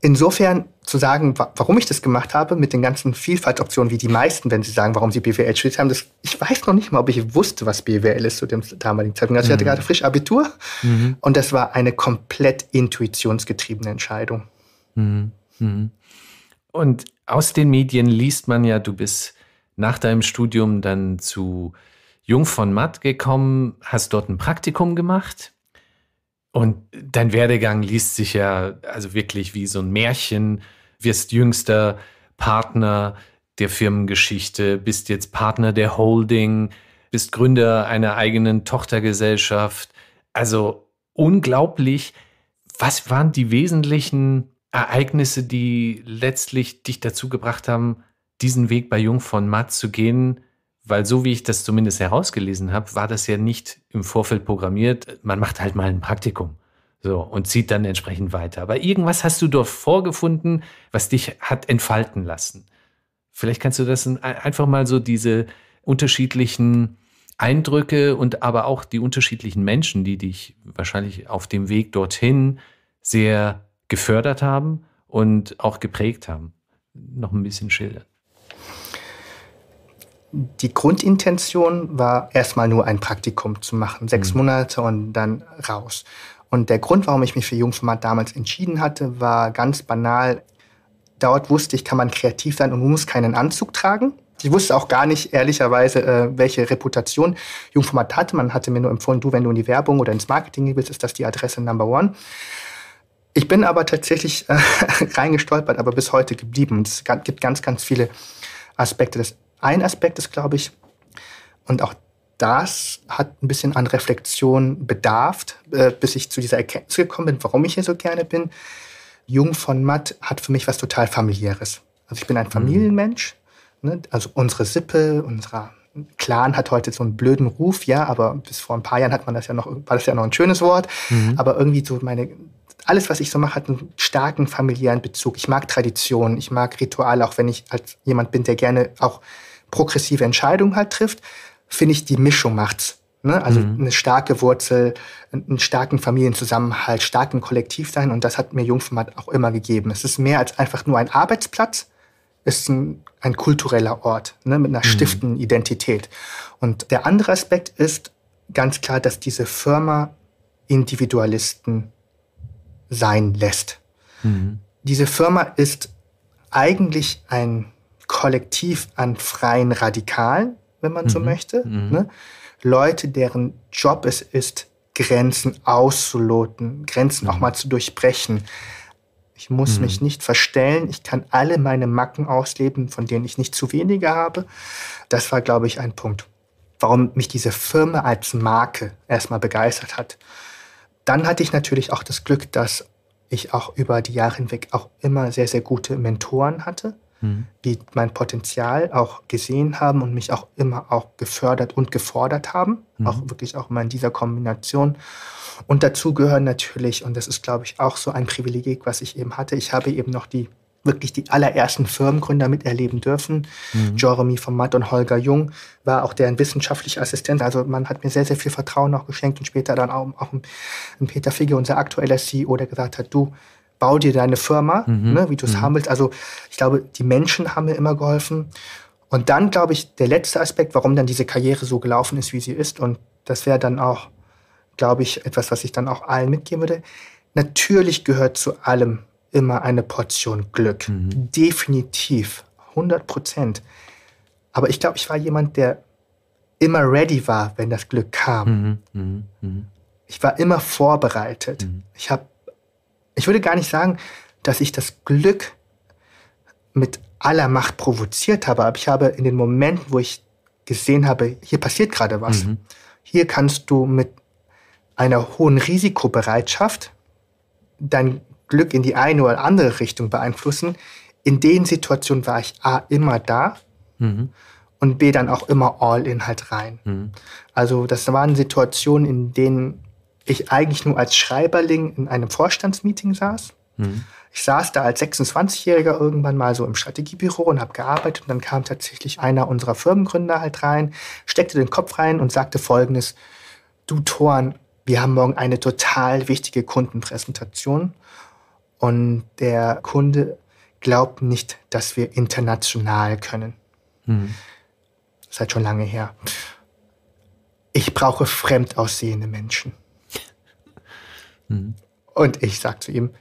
Insofern zu sagen, warum ich das gemacht habe, mit den ganzen Vielfaltsoptionen, wie die meisten, wenn sie sagen, warum sie B W L studiert haben, das, ich weiß noch nicht mal, ob ich wusste, was B W L ist zu dem damaligen Zeitpunkt. Also mhm. ich hatte gerade frisch Abitur mhm. und das war eine komplett intuitionsgetriebene Entscheidung. Mhm. Mhm. Und aus den Medien liest man ja, du bist nach deinem Studium dann zu Jung von Matt gekommen, hast dort ein Praktikum gemacht. Und dein Werdegang liest sich ja also wirklich wie so ein Märchen. Wirst jüngster Partner der Firmengeschichte, bist jetzt Partner der Holding, bist Gründer einer eigenen Tochtergesellschaft. Also unglaublich. Was waren die wesentlichen Ereignisse, die letztlich dich dazu gebracht haben, diesen Weg bei Jung von Matt zu gehen? Weil so wie ich das zumindest herausgelesen habe, war das ja nicht im Vorfeld programmiert. Man macht halt mal ein Praktikum so und zieht dann entsprechend weiter. Aber irgendwas hast du dort vorgefunden, was dich hat entfalten lassen. Vielleicht kannst du das einfach mal so, diese unterschiedlichen Eindrücke und aber auch die unterschiedlichen Menschen, die dich wahrscheinlich auf dem Weg dorthin sehr gefördert haben und auch geprägt haben, noch ein bisschen schildern. Die Grundintention war, erstmal nur ein Praktikum zu machen, sechs mhm. Monate und dann raus. Und der Grund, warum ich mich für Jung von Matt damals entschieden hatte, war ganz banal. Dort wusste ich, kann man kreativ sein und man muss keinen Anzug tragen. Ich wusste auch gar nicht, ehrlicherweise, welche Reputation Jung von Matt hatte. Man hatte mir nur empfohlen, du, wenn du in die Werbung oder ins Marketing willst, ist das die Adresse Number One. Ich bin aber tatsächlich äh, reingestolpert, aber bis heute geblieben. Es gibt ganz, ganz viele Aspekte. Das, ein Aspekt ist, glaube ich, und auch das hat ein bisschen an Reflexion bedarf, äh, bis ich zu dieser Erkenntnis gekommen bin, warum ich hier so gerne bin. Jung von Matt hat für mich was total Familiäres. Also ich bin ein Familienmensch, ne? Also unsere Sippe, unser Clan hat heute so einen blöden Ruf, ja, aber bis vor ein paar Jahren hat man das ja noch, war das ja noch ein schönes Wort, mhm. aber irgendwie so meine, alles, was ich so mache, hat einen starken familiären Bezug. Ich mag Traditionen, ich mag Rituale, auch wenn ich als jemand bin, der gerne auch progressive Entscheidungen halt trifft, finde ich, die Mischung macht's. Ne? Also mhm. eine starke Wurzel, einen starken Familienzusammenhalt, starken Kollektivsein, und das hat mir Jung von Matt auch immer gegeben. Es ist mehr als einfach nur ein Arbeitsplatz, es ist ein, ein kultureller Ort, ne? Mit einer mhm. stiftenden Identität. Und der andere Aspekt ist ganz klar, dass diese Firma Individualisten sein lässt. Mhm. Diese Firma ist eigentlich ein Kollektiv an freien Radikalen, wenn man mhm. so möchte. Mhm. Ne? Leute, deren Job es ist, Grenzen auszuloten, Grenzen mhm. auch mal zu durchbrechen. Ich muss mhm. mich nicht verstellen. Ich kann alle meine Macken ausleben, von denen ich nicht zu wenige habe. Das war, glaube ich, ein Punkt, warum mich diese Firma als Marke erstmal begeistert hat. Dann hatte ich natürlich auch das Glück, dass ich auch über die Jahre hinweg auch immer sehr, sehr gute Mentoren hatte, mhm. die mein Potenzial auch gesehen haben und mich auch immer auch gefördert und gefordert haben, mhm. auch wirklich auch immer in dieser Kombination. Und dazu gehören natürlich, und das ist, glaube ich, auch so ein Privileg, was ich eben hatte, ich habe eben noch die wirklich die allerersten Firmengründer miterleben dürfen. Mhm. Jeromi von Matt und Holger Jung war auch deren wissenschaftlicher Assistent. Also man hat mir sehr, sehr viel Vertrauen auch geschenkt, und später dann auch, auch ein Peter Figge, unser aktueller C E O, der gesagt hat, du, bau dir deine Firma, mhm. ne, wie du es mhm. haben willst. Also ich glaube, die Menschen haben mir immer geholfen. Und dann, glaube ich, der letzte Aspekt, warum dann diese Karriere so gelaufen ist, wie sie ist, und das wäre dann auch, glaube ich, etwas, was ich dann auch allen mitgeben würde. Natürlich gehört zu allem immer eine Portion Glück. Mhm. Definitiv. hundert Prozent. Aber ich glaube, ich war jemand, der immer ready war, wenn das Glück kam. Mhm. Mhm. Ich war immer vorbereitet. Mhm. Ich habe, ich würde gar nicht sagen, dass ich das Glück mit aller Macht provoziert habe, aber ich habe in den Momenten, wo ich gesehen habe, hier passiert gerade was. Mhm. Hier kannst du mit einer hohen Risikobereitschaft dein Glück in die eine oder andere Richtung beeinflussen. In den Situationen war ich A, immer da mhm. und B, dann auch immer all in halt rein. Mhm. Also das waren Situationen, in denen ich eigentlich nur als Schreiberling in einem Vorstandsmeeting saß. Mhm. Ich saß da als sechsundzwanzigjähriger irgendwann mal so im Strategiebüro und habe gearbeitet, und dann kam tatsächlich einer unserer Firmengründer halt rein, steckte den Kopf rein und sagte Folgendes: Du, Toan, wir haben morgen eine total wichtige Kundenpräsentation. Und der Kunde glaubt nicht, dass wir international können. Mhm. Das ist halt schon lange her. Ich brauche fremd aussehende Menschen. Mhm. Und ich sage zu ihm,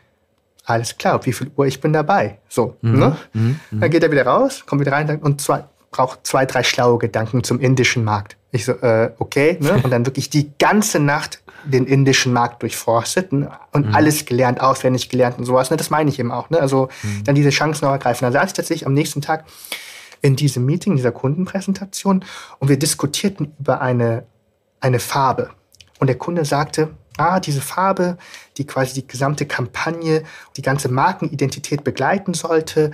alles klar, wie viel Uhr, ich bin dabei. So, mhm. ne? Mhm. Dann geht er wieder raus, kommt wieder rein und zwar braucht zwei, drei schlaue Gedanken zum indischen Markt. Ich so, äh, okay. Ne? Und dann wirklich die ganze Nacht den indischen Markt durchforstet, ne? Und mhm. alles gelernt, auswendig gelernt und sowas. Ne? Das meine ich eben auch. Ne? Also mhm. dann diese Chancen auch ergreifen. Dann saß ich tatsächlich am nächsten Tag in diesem Meeting, dieser Kundenpräsentation, und wir diskutierten über eine, eine Farbe. Und der Kunde sagte, ah, diese Farbe, die quasi die gesamte Kampagne, die ganze Markenidentität begleiten sollte,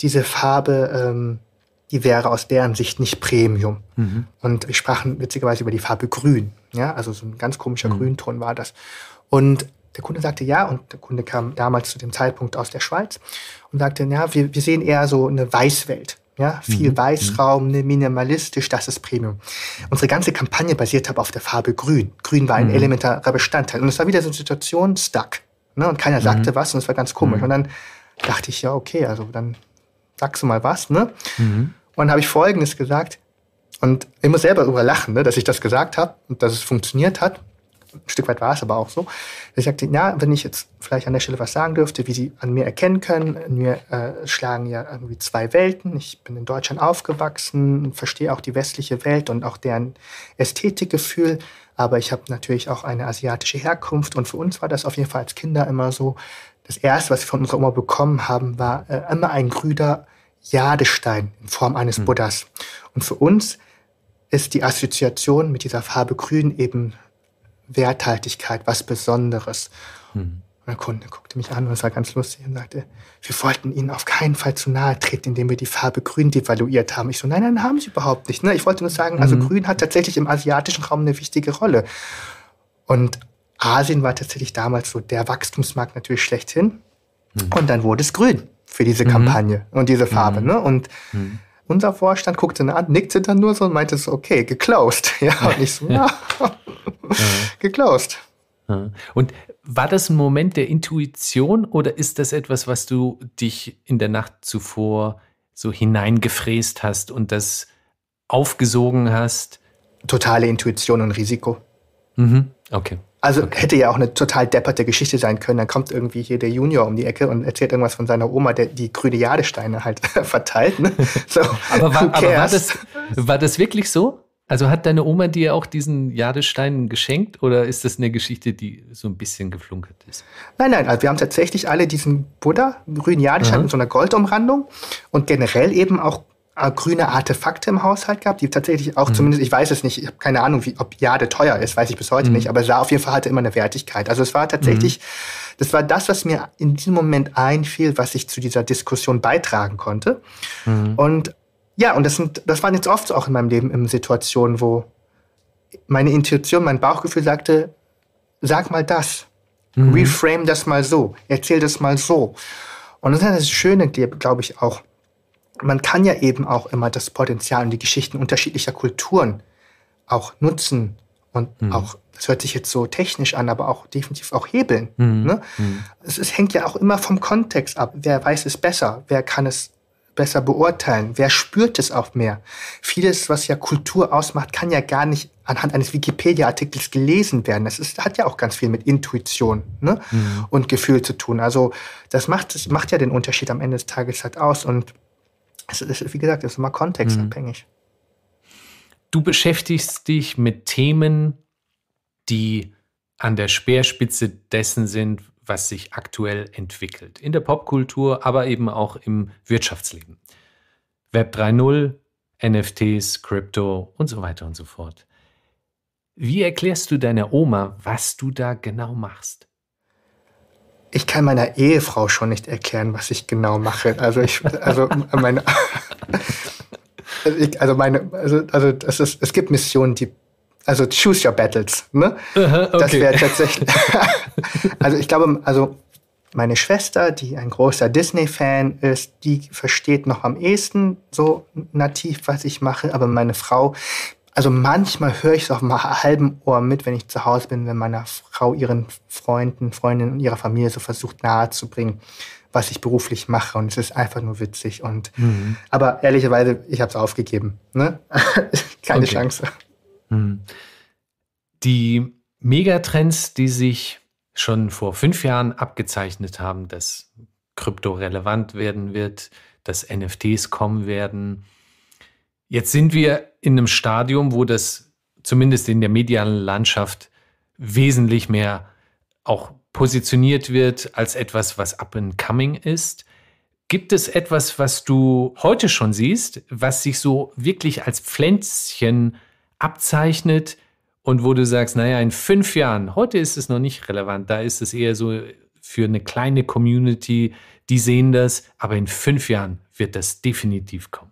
diese Farbe, ähm, die wäre aus deren Sicht nicht Premium. Mhm. Und wir sprachen witzigerweise über die Farbe Grün. Ja, also so ein ganz komischer mhm. Grünton war das. Und der Kunde sagte ja, und der Kunde kam damals zu dem Zeitpunkt aus der Schweiz und sagte, ja, wir, wir sehen eher so eine Weißwelt. Ja, viel mhm. Weißraum, ne, minimalistisch, das ist Premium. Unsere ganze Kampagne basierte aber auf der Farbe Grün. Grün war ein mhm. elementarer Bestandteil. Und es war wieder so eine Situation, stuck. Ne? Und keiner mhm. sagte was, und es war ganz komisch. Mhm. Und dann dachte ich, ja, okay, also dann sagst du mal was, ne? Mhm. Und dann habe ich Folgendes gesagt, und ich muss selber darüber lachen, ne, dass ich das gesagt habe und dass es funktioniert hat. Ein Stück weit war es aber auch so. Ich sagte, ja, wenn ich jetzt vielleicht an der Stelle was sagen dürfte, wie Sie an mir erkennen können, in mir äh, schlagen ja irgendwie zwei Welten. Ich bin in Deutschland aufgewachsen und verstehe auch die westliche Welt und auch deren Ästhetikgefühl. Aber ich habe natürlich auch eine asiatische Herkunft, und für uns war das auf jeden Fall als Kinder immer so, Das erste, was wir von unserer Oma bekommen haben, war äh, immer ein grüner Jadestein in Form eines mhm. Buddhas. Und für uns ist die Assoziation mit dieser Farbe Grün eben Werthaltigkeit, was Besonderes. Mhm. Und der Kunde guckte mich an und war ganz lustig und sagte, wir wollten Ihnen auf keinen Fall zu nahe treten, indem wir die Farbe Grün devaluiert haben. Ich so, nein, nein, haben Sie überhaupt nicht. Ne? Ich wollte nur sagen, also mhm. Grün hat tatsächlich im asiatischen Raum eine wichtige Rolle. Und Asien war tatsächlich damals so der Wachstumsmarkt natürlich schlechthin. Mhm. Und dann wurde es grün für diese Kampagne mhm. und diese Farbe. Mhm. Ne? Und mhm. unser Vorstand guckte ihn an, nickte dann nur so und meinte so, okay, geclosed. Ja, und ich so, ja, ja. geclosed. Und war das ein Moment der Intuition oder ist das etwas, was du dich in der Nacht zuvor so hineingefräst hast und das aufgesogen hast? Totale Intuition und Risiko. Mhm. Okay. Also okay. hätte ja auch eine total depperte Geschichte sein können. Dann kommt irgendwie hier der Junior um die Ecke und erzählt irgendwas von seiner Oma, der die grüne Jadesteine halt verteilt. Ne? So, aber war, aber war, das, war das wirklich so? Also hat deine Oma dir auch diesen Jadestein geschenkt oder ist das eine Geschichte, die so ein bisschen geflunkert ist? Nein, nein, also wir haben tatsächlich alle diesen Buddha, grünen Jadestein mhm. mit so einer Goldumrandung und generell eben auch grüne Artefakte im Haushalt gehabt, die tatsächlich auch mhm. zumindest, ich weiß es nicht, ich habe keine Ahnung, wie, ob Jade teuer ist, weiß ich bis heute mhm. nicht, aber es war auf jeden Fall, hatte immer eine Wertigkeit. Also es war tatsächlich, mhm. das war das, was mir in diesem Moment einfiel, was ich zu dieser Diskussion beitragen konnte. Mhm. Und ja, und das, sind, das waren jetzt oft auch in meinem Leben in Situationen, wo meine Intuition, mein Bauchgefühl sagte, sag mal das, mhm. reframe das mal so, erzähl das mal so. Und das ist das Schöne, glaube ich auch, man kann ja eben auch immer das Potenzial und die Geschichten unterschiedlicher Kulturen auch nutzen und mhm. auch, das hört sich jetzt so technisch an, aber auch definitiv auch hebeln. Mhm. Ne? Mhm. Es, es hängt ja auch immer vom Kontext ab. Wer weiß es besser? Wer kann es besser beurteilen? Wer spürt es auch mehr? Vieles, was ja Kultur ausmacht, kann ja gar nicht anhand eines Wikipedia-Artikels gelesen werden. Das ist, hat ja auch ganz viel mit Intuition, ne? Mhm. und Gefühl zu tun. Also das macht, das macht ja den Unterschied am Ende des Tages halt aus. Und es ist, wie gesagt, es ist immer kontextabhängig. Du beschäftigst dich mit Themen, die an der Speerspitze dessen sind, was sich aktuell entwickelt. In der Popkultur, aber eben auch im Wirtschaftsleben. Web drei Punkt null, N F Ts, Krypto und so weiter und so fort. Wie erklärst du deiner Oma, was du da genau machst? Ich kann meiner Ehefrau schon nicht erklären, was ich genau mache. Also ich, also meine, also meine, also, also das ist, es gibt Missionen, die, also choose your battles, ne? Aha, okay. Das wäre tatsächlich. Also ich glaube, also meine Schwester, die ein großer Disney-Fan ist, die versteht noch am ehesten so nativ, was ich mache. Aber meine Frau, also manchmal höre ich es auf einem halben Ohr mit, wenn ich zu Hause bin, wenn meiner Frau ihren Freunden, Freundinnen und ihrer Familie so versucht nahezubringen, was ich beruflich mache. Und es ist einfach nur witzig. Und mhm. aber ehrlicherweise, ich habe es aufgegeben. Ne? Keine okay. Chance. Die Megatrends, die sich schon vor fünf Jahren abgezeichnet haben, dass Krypto relevant werden wird, dass N F Ts kommen werden. Jetzt sind wir in einem Stadium, wo das zumindest in der medialen Landschaft wesentlich mehr auch positioniert wird als etwas, was up and coming ist. Gibt es etwas, was du heute schon siehst, was sich so wirklich als Pflänzchen abzeichnet und wo du sagst, naja, in fünf Jahren, heute ist es noch nicht relevant, da ist es eher so für eine kleine Community, die sehen das, aber in fünf Jahren wird das definitiv kommen?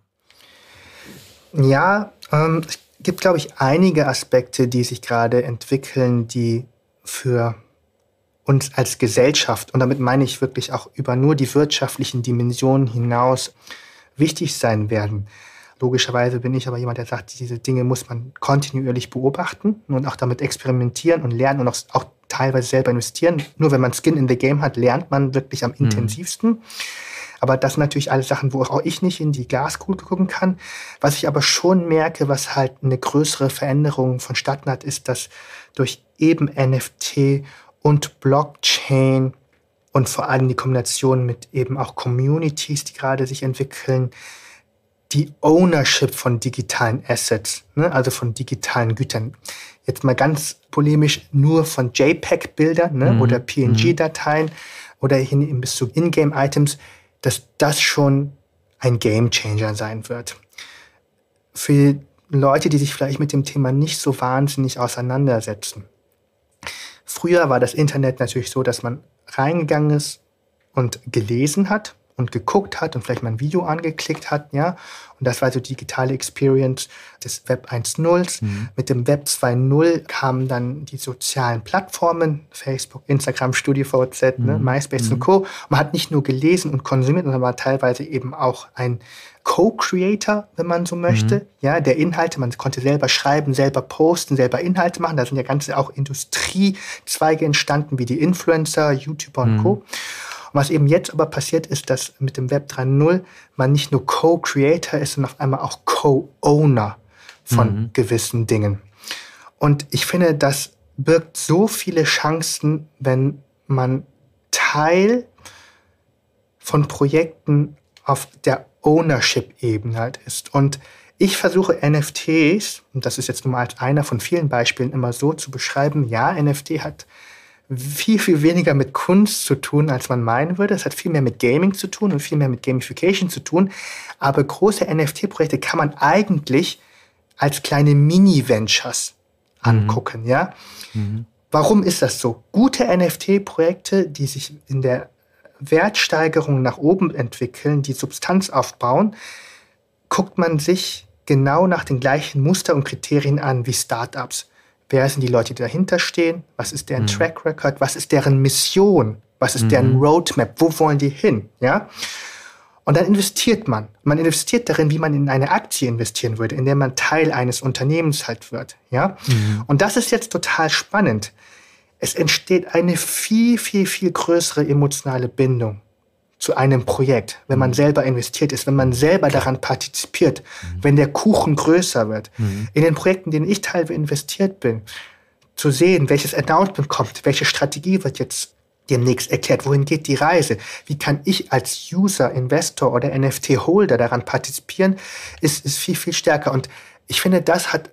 Ja, ähm, es gibt, glaube ich, einige Aspekte, die sich gerade entwickeln, die für uns als Gesellschaft, und damit meine ich wirklich auch über nur die wirtschaftlichen Dimensionen hinaus, wichtig sein werden. Logischerweise bin ich aber jemand, der sagt, diese Dinge muss man kontinuierlich beobachten und auch damit experimentieren und lernen und auch, auch teilweise selber investieren. Nur wenn man Skin in the Game hat, lernt man wirklich am mhm. intensivsten. Aber das sind natürlich alles Sachen, wo auch ich nicht in die Glaskugel gucken kann. Was ich aber schon merke, was halt eine größere Veränderung vonstatten hat, ist, dass durch eben N F T und Blockchain und vor allem die Kombination mit eben auch Communities, die gerade sich entwickeln, die Ownership von digitalen Assets, ne? Also von digitalen Gütern. Jetzt mal ganz polemisch, nur von JPEG-Bildern, ne? Mhm. oder P N G-Dateien oder hin bis zu In-Game-Items, dass das schon ein Game-Changer sein wird. Für Leute, die sich vielleicht mit dem Thema nicht so wahnsinnig auseinandersetzen. Früher war das Internet natürlich so, dass man reingegangen ist und gelesen hat und geguckt hat und vielleicht mal ein Video angeklickt hat, ja. Und das war so die digitale Experience des Web eins punkt null. Mhm. Mit dem Web zwei punkt null kamen dann die sozialen Plattformen, Facebook, Instagram, StudiVZ, mhm. ne, MySpace mhm. und Co. Man hat nicht nur gelesen und konsumiert, sondern war teilweise eben auch ein Co-Creator, wenn man so möchte, mhm. ja, der Inhalte, man konnte selber schreiben, selber posten, selber Inhalte machen, da sind ja ganze auch Industriezweige entstanden, wie die Influencer, YouTuber und mhm. Co. Und was eben jetzt aber passiert ist, dass mit dem Web drei punkt null man nicht nur Co-Creator ist, sondern auf einmal auch Co-Owner von mhm. gewissen Dingen. Und ich finde, das birgt so viele Chancen, wenn man Teil von Projekten auf der Ownership-Ebene halt ist. Und ich versuche N F Ts, und das ist jetzt nun mal als einer von vielen Beispielen immer so zu beschreiben, ja, N F T hat viel, viel weniger mit Kunst zu tun, als man meinen würde. Es hat viel mehr mit Gaming zu tun und viel mehr mit Gamification zu tun. Aber große N F T-Projekte kann man eigentlich als kleine Mini-Ventures mhm. angucken. Ja? Mhm. Warum ist das so? Gute N F T-Projekte, die sich in der Wertsteigerung nach oben entwickeln, die Substanz aufbauen, guckt man sich genau nach den gleichen Muster und Kriterien an wie Startups. Wer sind die Leute, die dahinter stehen? Was ist deren mhm. Track Record? Was ist deren Mission? Was ist mhm. deren Roadmap? Wo wollen die hin? Ja? Und dann investiert man. Man investiert darin, wie man in eine Aktie investieren würde, in der man Teil eines Unternehmens halt wird. Ja? Mhm. Und das ist jetzt total spannend. Es entsteht eine viel, viel, viel größere emotionale Bindung zu einem Projekt, wenn man selber investiert ist, wenn man selber daran partizipiert, mhm. wenn der Kuchen größer wird. Mhm. In den Projekten, in denen ich teilweise investiert bin, zu sehen, welches Announcement kommt, welche Strategie wird jetzt demnächst erklärt, wohin geht die Reise, wie kann ich als User, Investor oder N F T-Holder daran partizipieren, ist, ist viel, viel stärker. Und ich finde, das hat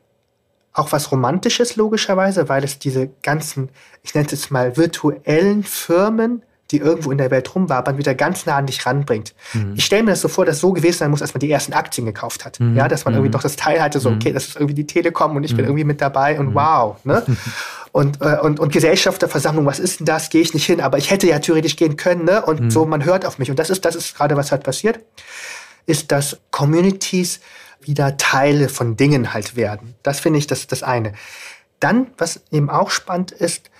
auch was Romantisches logischerweise, weil es diese ganzen, ich nenne es jetzt mal virtuellen Firmen, die irgendwo in der Welt rumwabern, wieder ganz nah an dich ranbringt. Mhm. Ich stelle mir das so vor, dass es so gewesen sein muss, als man die ersten Aktien gekauft hat. Mhm. Ja, dass man irgendwie noch das Teil hatte, so, okay, das ist irgendwie die Telekom und ich mhm. bin irgendwie mit dabei und mhm. wow. Ne? Und, äh, und, und Gesellschafterversammlung, was ist denn das? Gehe ich nicht hin, aber ich hätte ja theoretisch gehen können. Ne? Und mhm. so, man hört auf mich. Und das ist, das ist gerade, was halt passiert, ist, dass Communities wieder Teile von Dingen halt werden. Das finde ich das, das eine. Dann, was eben auch spannend ist,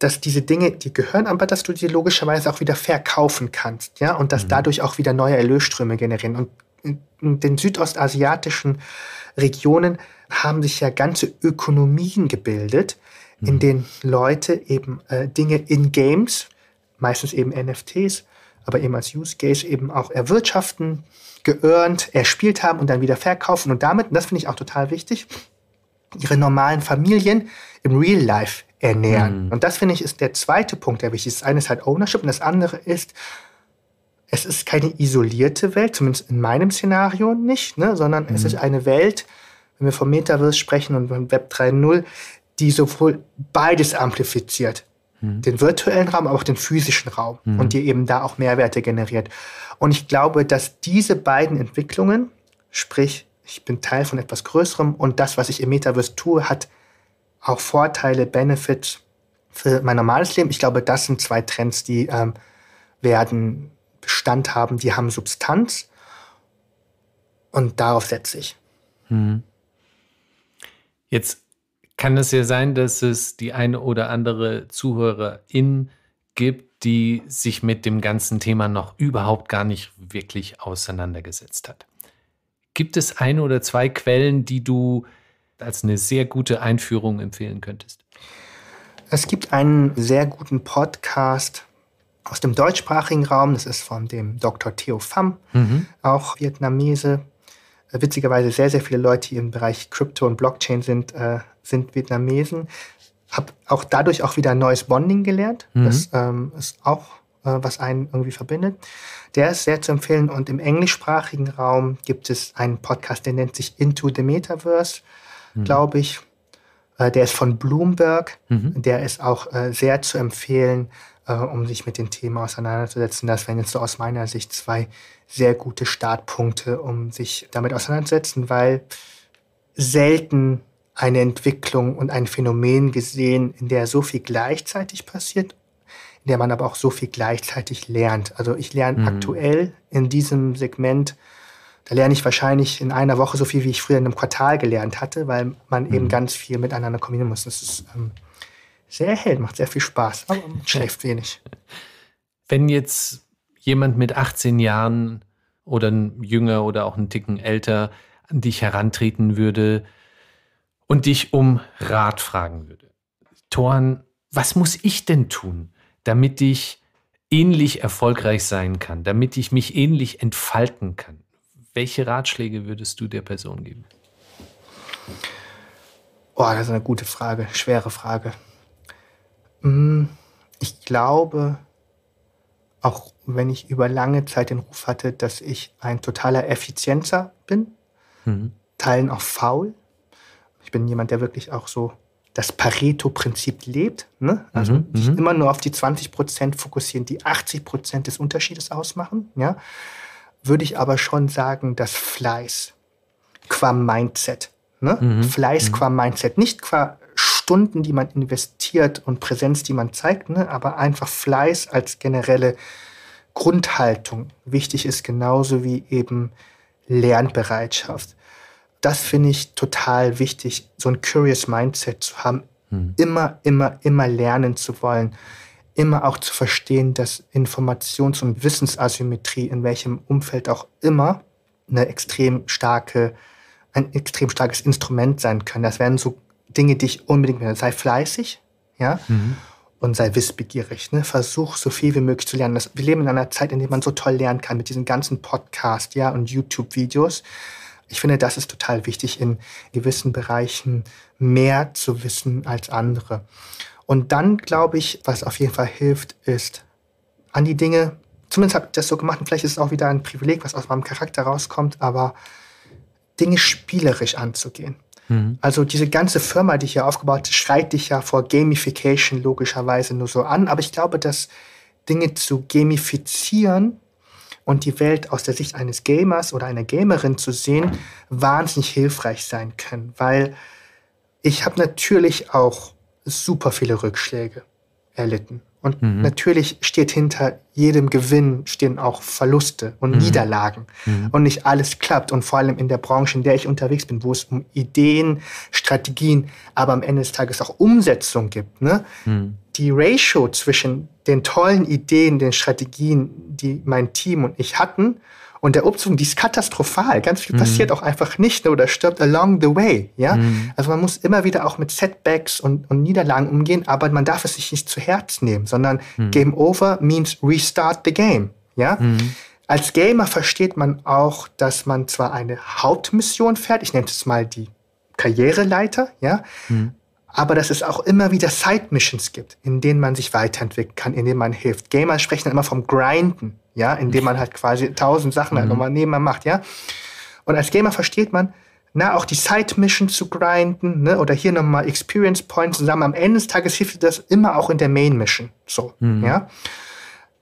dass diese Dinge, die gehören, aber dass du die logischerweise auch wieder verkaufen kannst, ja, und dass mhm. dadurch auch wieder neue Erlösströme generieren. Und in den südostasiatischen Regionen haben sich ja ganze Ökonomien gebildet, mhm. in denen Leute eben äh, Dinge in Games, meistens eben N F Ts, aber eben als Use Case eben auch erwirtschaften, geearnt, erspielt haben und dann wieder verkaufen und damit, und das finde ich auch total wichtig, ihre normalen Familien im Real Life ernähren. Mhm. Und das, finde ich, ist der zweite Punkt, der wichtig ist. Das eine ist halt Ownership und das andere ist, es ist keine isolierte Welt, zumindest in meinem Szenario nicht, ne, sondern mhm. es ist eine Welt, wenn wir vom Metaverse sprechen und von Web drei punkt null, die sowohl beides amplifiziert, mhm. den virtuellen Raum, aber auch den physischen Raum mhm. und die eben da auch Mehrwerte generiert. Und ich glaube, dass diese beiden Entwicklungen, sprich, ich bin Teil von etwas Größerem und das, was ich im Metaverse tue, hat auch Vorteile, Benefits für mein normales Leben. Ich glaube, das sind zwei Trends, die ähm, werden Bestand haben, die haben Substanz und darauf setze ich. Hm. Jetzt kann es ja sein, dass es die eine oder andere Zuhörerin gibt, die sich mit dem ganzen Thema noch überhaupt gar nicht wirklich auseinandergesetzt hat. Gibt es eine oder zwei Quellen, die du als eine sehr gute Einführung empfehlen könntest? Es gibt einen sehr guten Podcast aus dem deutschsprachigen Raum. Das ist von dem Doktor Theo Pham, mhm. auch Vietnamese. Witzigerweise sehr, sehr viele Leute, die im Bereich Krypto und Blockchain sind, äh, sind Vietnamesen. Habe auch dadurch auch wieder ein neues Bonding gelernt. Mhm. Das ähm, ist auch, äh, was einen irgendwie verbindet. Der ist sehr zu empfehlen. Und im englischsprachigen Raum gibt es einen Podcast, der nennt sich Into the Metaverse, glaube ich. Der ist von Bloomberg. Mhm. Der ist auch sehr zu empfehlen. äh, um sich mit dem Thema auseinanderzusetzen. Das wären jetzt so aus meiner Sicht zwei sehr gute Startpunkte, um sich damit auseinanderzusetzen, weil selten eine Entwicklung und ein Phänomen gesehen, in der so viel gleichzeitig passiert, in der man aber auch so viel gleichzeitig lernt. Also ich lerne mhm. aktuell in diesem Segment, da lerne ich wahrscheinlich in einer Woche so viel, wie ich früher in einem Quartal gelernt hatte, weil man mhm. eben ganz viel miteinander kombinieren muss. Das ist ähm, sehr hell, macht sehr viel Spaß, aber man schläft wenig. Wenn jetzt jemand mit achtzehn Jahren oder ein jünger oder auch einen Ticken älter an dich herantreten würde und dich um Rat fragen würde: Toan, was muss ich denn tun, damit ich ähnlich erfolgreich sein kann, damit ich mich ähnlich entfalten kann? Welche Ratschläge würdest du der Person geben? Oh, das ist eine gute Frage, schwere Frage. Ich glaube, auch wenn ich über lange Zeit den Ruf hatte, dass ich ein totaler Effizienzer bin, mhm. teilen auch faul. Ich bin jemand, der wirklich auch so das Pareto-Prinzip lebt, ne? Also mhm, sich immer nur auf die zwanzig Prozent fokussieren, die achtzig Prozent des Unterschiedes ausmachen, ja? Würde ich aber schon sagen, dass Fleiß qua Mindset, ne? mhm, Fleiß qua Mindset, nicht qua Stunden, die man investiert und Präsenz, die man zeigt, ne? Aber einfach Fleiß als generelle Grundhaltung wichtig ist, genauso wie eben Lernbereitschaft. Das finde ich total wichtig, so ein curious Mindset zu haben, hm. immer, immer, immer lernen zu wollen, immer auch zu verstehen, dass Informations- und Wissensasymmetrie in welchem Umfeld auch immer eine extrem starke, ein extrem starkes Instrument sein kann. Das wären so Dinge, die ich unbedingt will. Sei fleißig, ja, hm. und sei wissbegierig. Ne? Versuch, so viel wie möglich zu lernen. Das, wir leben in einer Zeit, in der man so toll lernen kann mit diesen ganzen Podcasts, ja, und YouTube-Videos. Ich finde, das ist total wichtig, in gewissen Bereichen mehr zu wissen als andere. Und dann, glaube ich, was auf jeden Fall hilft, ist an die Dinge, zumindest habe ich das so gemacht, und vielleicht ist es auch wieder ein Privileg, was aus meinem Charakter rauskommt, aber Dinge spielerisch anzugehen. Mhm. Also diese ganze Firma, die ich hier aufgebaut habe, schreit dich ja vor Gamification logischerweise nur so an. Aber ich glaube, dass Dinge zu gamifizieren und die Welt aus der Sicht eines Gamers oder einer Gamerin zu sehen, wahnsinnig hilfreich sein können. Weil ich habe natürlich auch super viele Rückschläge erlitten. Und mhm. natürlich steht hinter jedem Gewinn stehen auch Verluste und mhm. Niederlagen. Mhm. Und nicht alles klappt. Und vor allem in der Branche, in der ich unterwegs bin, wo es um Ideen, Strategien, aber am Ende des Tages auch Umsetzung gibt, ne? Mhm. Die Ratio zwischen den tollen Ideen, den Strategien, die mein Team und ich hatten, und der Umsetzung, die ist katastrophal. Ganz viel mhm. passiert auch einfach nicht oder stirbt along the way. Ja? Mhm. Also man muss immer wieder auch mit Setbacks und, und Niederlagen umgehen, aber man darf es sich nicht zu Herz nehmen, sondern mhm. Game over means restart the game. Ja? Mhm. Als Gamer versteht man auch, dass man zwar eine Hauptmission fährt, ich nenne es mal die Karriereleiter, ja, mhm. aber dass es auch immer wieder Side-Missions gibt, in denen man sich weiterentwickeln kann, in denen man hilft. Gamer sprechen dann immer vom Grinden, ja, indem man halt quasi tausend Sachen mhm. halt nochmal nebenan macht, ja. Und als Gamer versteht man, na, auch die Side-Mission zu grinden, ne, oder hier nochmal Experience-Points zusammen. Am Ende des Tages hilft das immer auch in der Main-Mission, so, mhm. ja.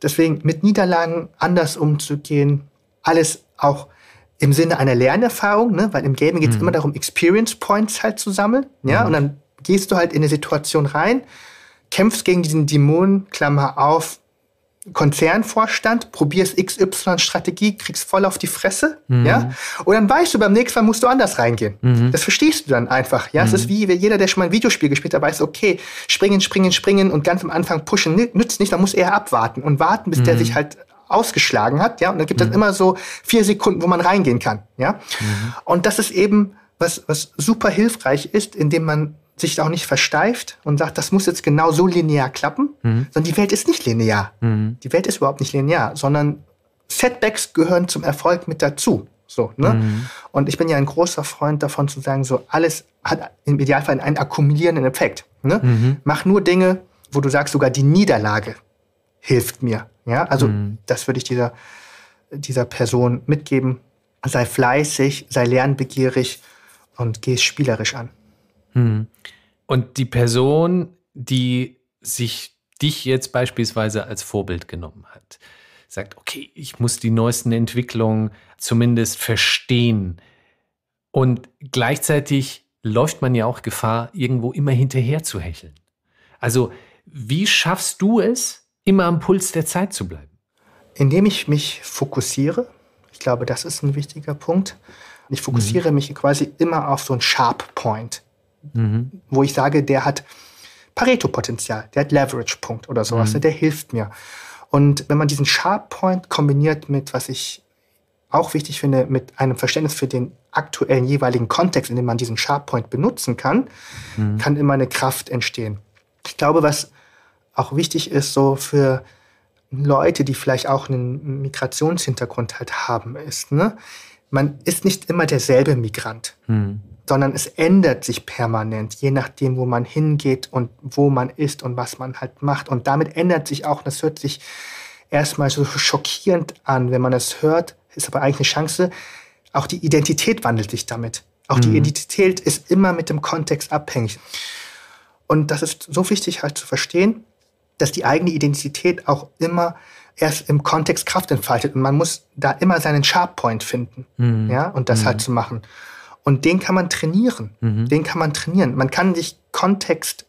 Deswegen mit Niederlagen anders umzugehen, alles auch im Sinne einer Lernerfahrung, ne, weil im Gaming geht es mhm. immer darum, Experience-Points halt zu sammeln, ja, mhm. und dann gehst du halt in eine Situation rein, kämpfst gegen diesen Dämon, Klammer auf, Konzernvorstand, probierst X Y-Strategie, kriegst voll auf die Fresse, mhm. ja, und dann weißt du, beim nächsten Mal musst du anders reingehen. Mhm. Das verstehst du dann einfach, ja, es mhm. ist wie jeder, der schon mal ein Videospiel gespielt hat, weiß, okay, springen, springen, springen und ganz am Anfang pushen nützt nicht, man muss eher abwarten und warten, bis mhm. der sich halt ausgeschlagen hat, ja, und dann gibt es mhm. immer so vier Sekunden, wo man reingehen kann, ja, mhm. und das ist eben was, was super hilfreich ist, indem man sich auch nicht versteift und sagt, das muss jetzt genau so linear klappen, mhm. sondern die Welt ist nicht linear. Mhm. Die Welt ist überhaupt nicht linear, sondern Setbacks gehören zum Erfolg mit dazu. So, ne? Mhm. Und ich bin ja ein großer Freund davon zu sagen, so alles hat im Idealfall einen akkumulierenden Effekt. Ne? Mhm. Mach nur Dinge, wo du sagst, sogar die Niederlage hilft mir. Ja? Also mhm. das würde ich dieser, dieser Person mitgeben. Sei fleißig, sei lernbegierig und geh es spielerisch an. Und die Person, die sich dich jetzt beispielsweise als Vorbild genommen hat, sagt, okay, ich muss die neuesten Entwicklungen zumindest verstehen. Und gleichzeitig läuft man ja auch Gefahr, irgendwo immer hinterher zu hecheln. Also wie schaffst du es, immer am Puls der Zeit zu bleiben? Indem ich mich fokussiere. Ich glaube, das ist ein wichtiger Punkt. Ich fokussiere mhm. mich quasi immer auf so einen Sharp Point, mhm. wo ich sage, der hat Pareto-Potenzial, der hat Leverage-Punkt oder sowas, mhm. der hilft mir. Und wenn man diesen Sharp Point kombiniert mit, was ich auch wichtig finde, mit einem Verständnis für den aktuellen jeweiligen Kontext, in dem man diesen Sharp Point benutzen kann, mhm. kann immer eine Kraft entstehen. Ich glaube, was auch wichtig ist, so für Leute, die vielleicht auch einen Migrationshintergrund halt haben, ist, ne? Man ist nicht immer derselbe Migrant, mhm. sondern es ändert sich permanent, je nachdem, wo man hingeht und wo man ist und was man halt macht. Und damit ändert sich auch, das hört sich erstmal so schockierend an, wenn man es hört, ist aber eigentlich eine Chance, auch die Identität wandelt sich damit. Auch mhm. die Identität ist immer mit dem Kontext abhängig. Und das ist so wichtig halt zu verstehen, dass die eigene Identität auch immer erst im Kontext Kraft entfaltet. Und man muss da immer seinen Sharp Point finden, mhm. ja, und das mhm. halt zu machen. Und den kann man trainieren. Mhm. Den kann man trainieren. Man kann sich Kontext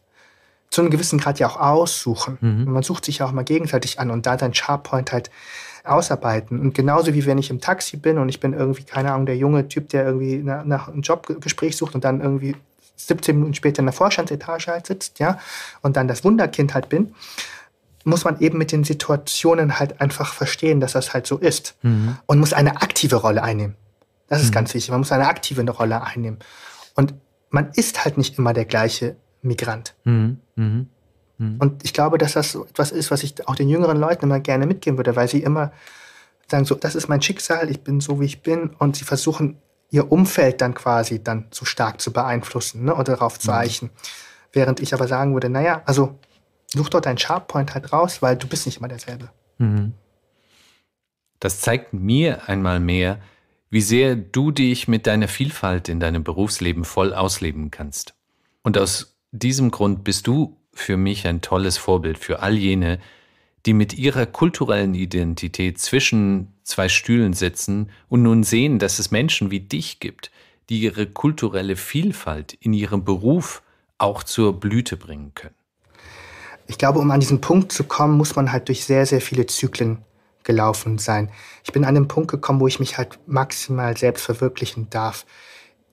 zu einem gewissen Grad ja auch aussuchen. Mhm. Man sucht sich ja auch mal gegenseitig an und da seinen Sharp Point halt ausarbeiten. Und genauso wie wenn ich im Taxi bin und ich bin irgendwie, keine Ahnung, der junge Typ, der irgendwie nach einem Jobgespräch sucht und dann irgendwie siebzehn Minuten später in der Vorstandsetage halt sitzt, ja, und dann das Wunderkind halt bin, muss man eben mit den Situationen halt einfach verstehen, dass das halt so ist. Mhm. Und muss eine aktive Rolle einnehmen. Das ist mhm. ganz wichtig. Man muss eine aktive Rolle einnehmen. Und man ist halt nicht immer der gleiche Migrant. Mhm. Mhm. Mhm. Und ich glaube, dass das so etwas ist, was ich auch den jüngeren Leuten immer gerne mitgeben würde, weil sie immer sagen, so, das ist mein Schicksal, ich bin so, wie ich bin. Und sie versuchen, ihr Umfeld dann quasi dann so stark zu beeinflussen, ne, oder darauf zu eichen. Mhm. Während ich aber sagen würde, naja, also such doch deinen Sharp Point halt raus, weil du bist nicht immer derselbe. Mhm. Das zeigt mir einmal mehr, wie sehr du dich mit deiner Vielfalt in deinem Berufsleben voll ausleben kannst. Und aus diesem Grund bist du für mich ein tolles Vorbild für all jene, die mit ihrer kulturellen Identität zwischen zwei Stühlen sitzen und nun sehen, dass es Menschen wie dich gibt, die ihre kulturelle Vielfalt in ihrem Beruf auch zur Blüte bringen können. Ich glaube, um an diesen Punkt zu kommen, muss man halt durch sehr, sehr viele Zyklen gelaufen sein. Ich bin an den Punkt gekommen, wo ich mich halt maximal selbst verwirklichen darf.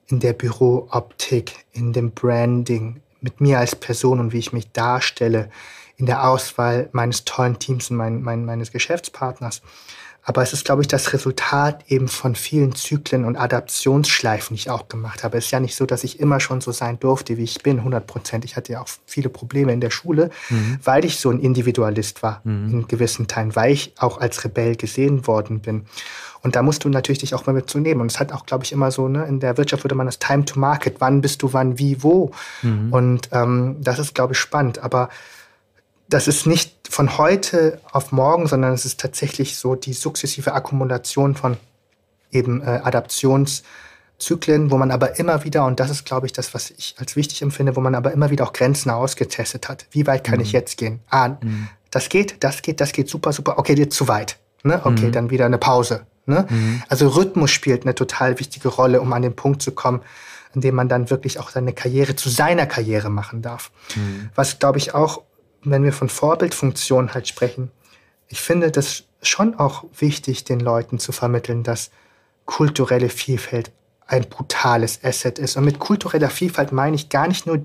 In der Bürooptik, in dem Branding, mit mir als Person und wie ich mich darstelle, in der Auswahl meines tollen Teams und mein, mein, meines Geschäftspartners. Aber es ist, glaube ich, das Resultat eben von vielen Zyklen und Adaptionsschleifen, die ich auch gemacht habe. Es ist ja nicht so, dass ich immer schon so sein durfte, wie ich bin, hundert Prozent. Ich hatte ja auch viele Probleme in der Schule, mhm. weil ich so ein Individualist war, mhm. in gewissen Teilen, weil ich auch als Rebell gesehen worden bin. Und da musst du natürlich dich auch mal mit zu nehmen. Und es hat auch, glaube ich, immer so, ne, in der Wirtschaft würde man das Time to Market, wann bist du, wann, wie, wo. Mhm. Und ähm, das ist, glaube ich, spannend. Aber das ist nicht von heute auf morgen, sondern es ist tatsächlich so die sukzessive Akkumulation von eben äh, Adaptionszyklen, wo man aber immer wieder, und das ist, glaube ich, das, was ich als wichtig empfinde, wo man aber immer wieder auch Grenzen ausgetestet hat. Wie weit kann mhm. ich jetzt gehen? Ah, mhm. das geht, das geht, das geht super, super. Okay, jetzt zu weit. Ne? Okay, mhm. dann wieder eine Pause. Ne? Mhm. Also Rhythmus spielt eine total wichtige Rolle, um an den Punkt zu kommen, an dem man dann wirklich auch seine Karriere zu seiner Karriere machen darf. Mhm. Was, glaube ich, auch, wenn wir von Vorbildfunktion halt sprechen, ich finde das schon auch wichtig, den Leuten zu vermitteln, dass kulturelle Vielfalt ein brutales Asset ist. Und mit kultureller Vielfalt meine ich gar nicht nur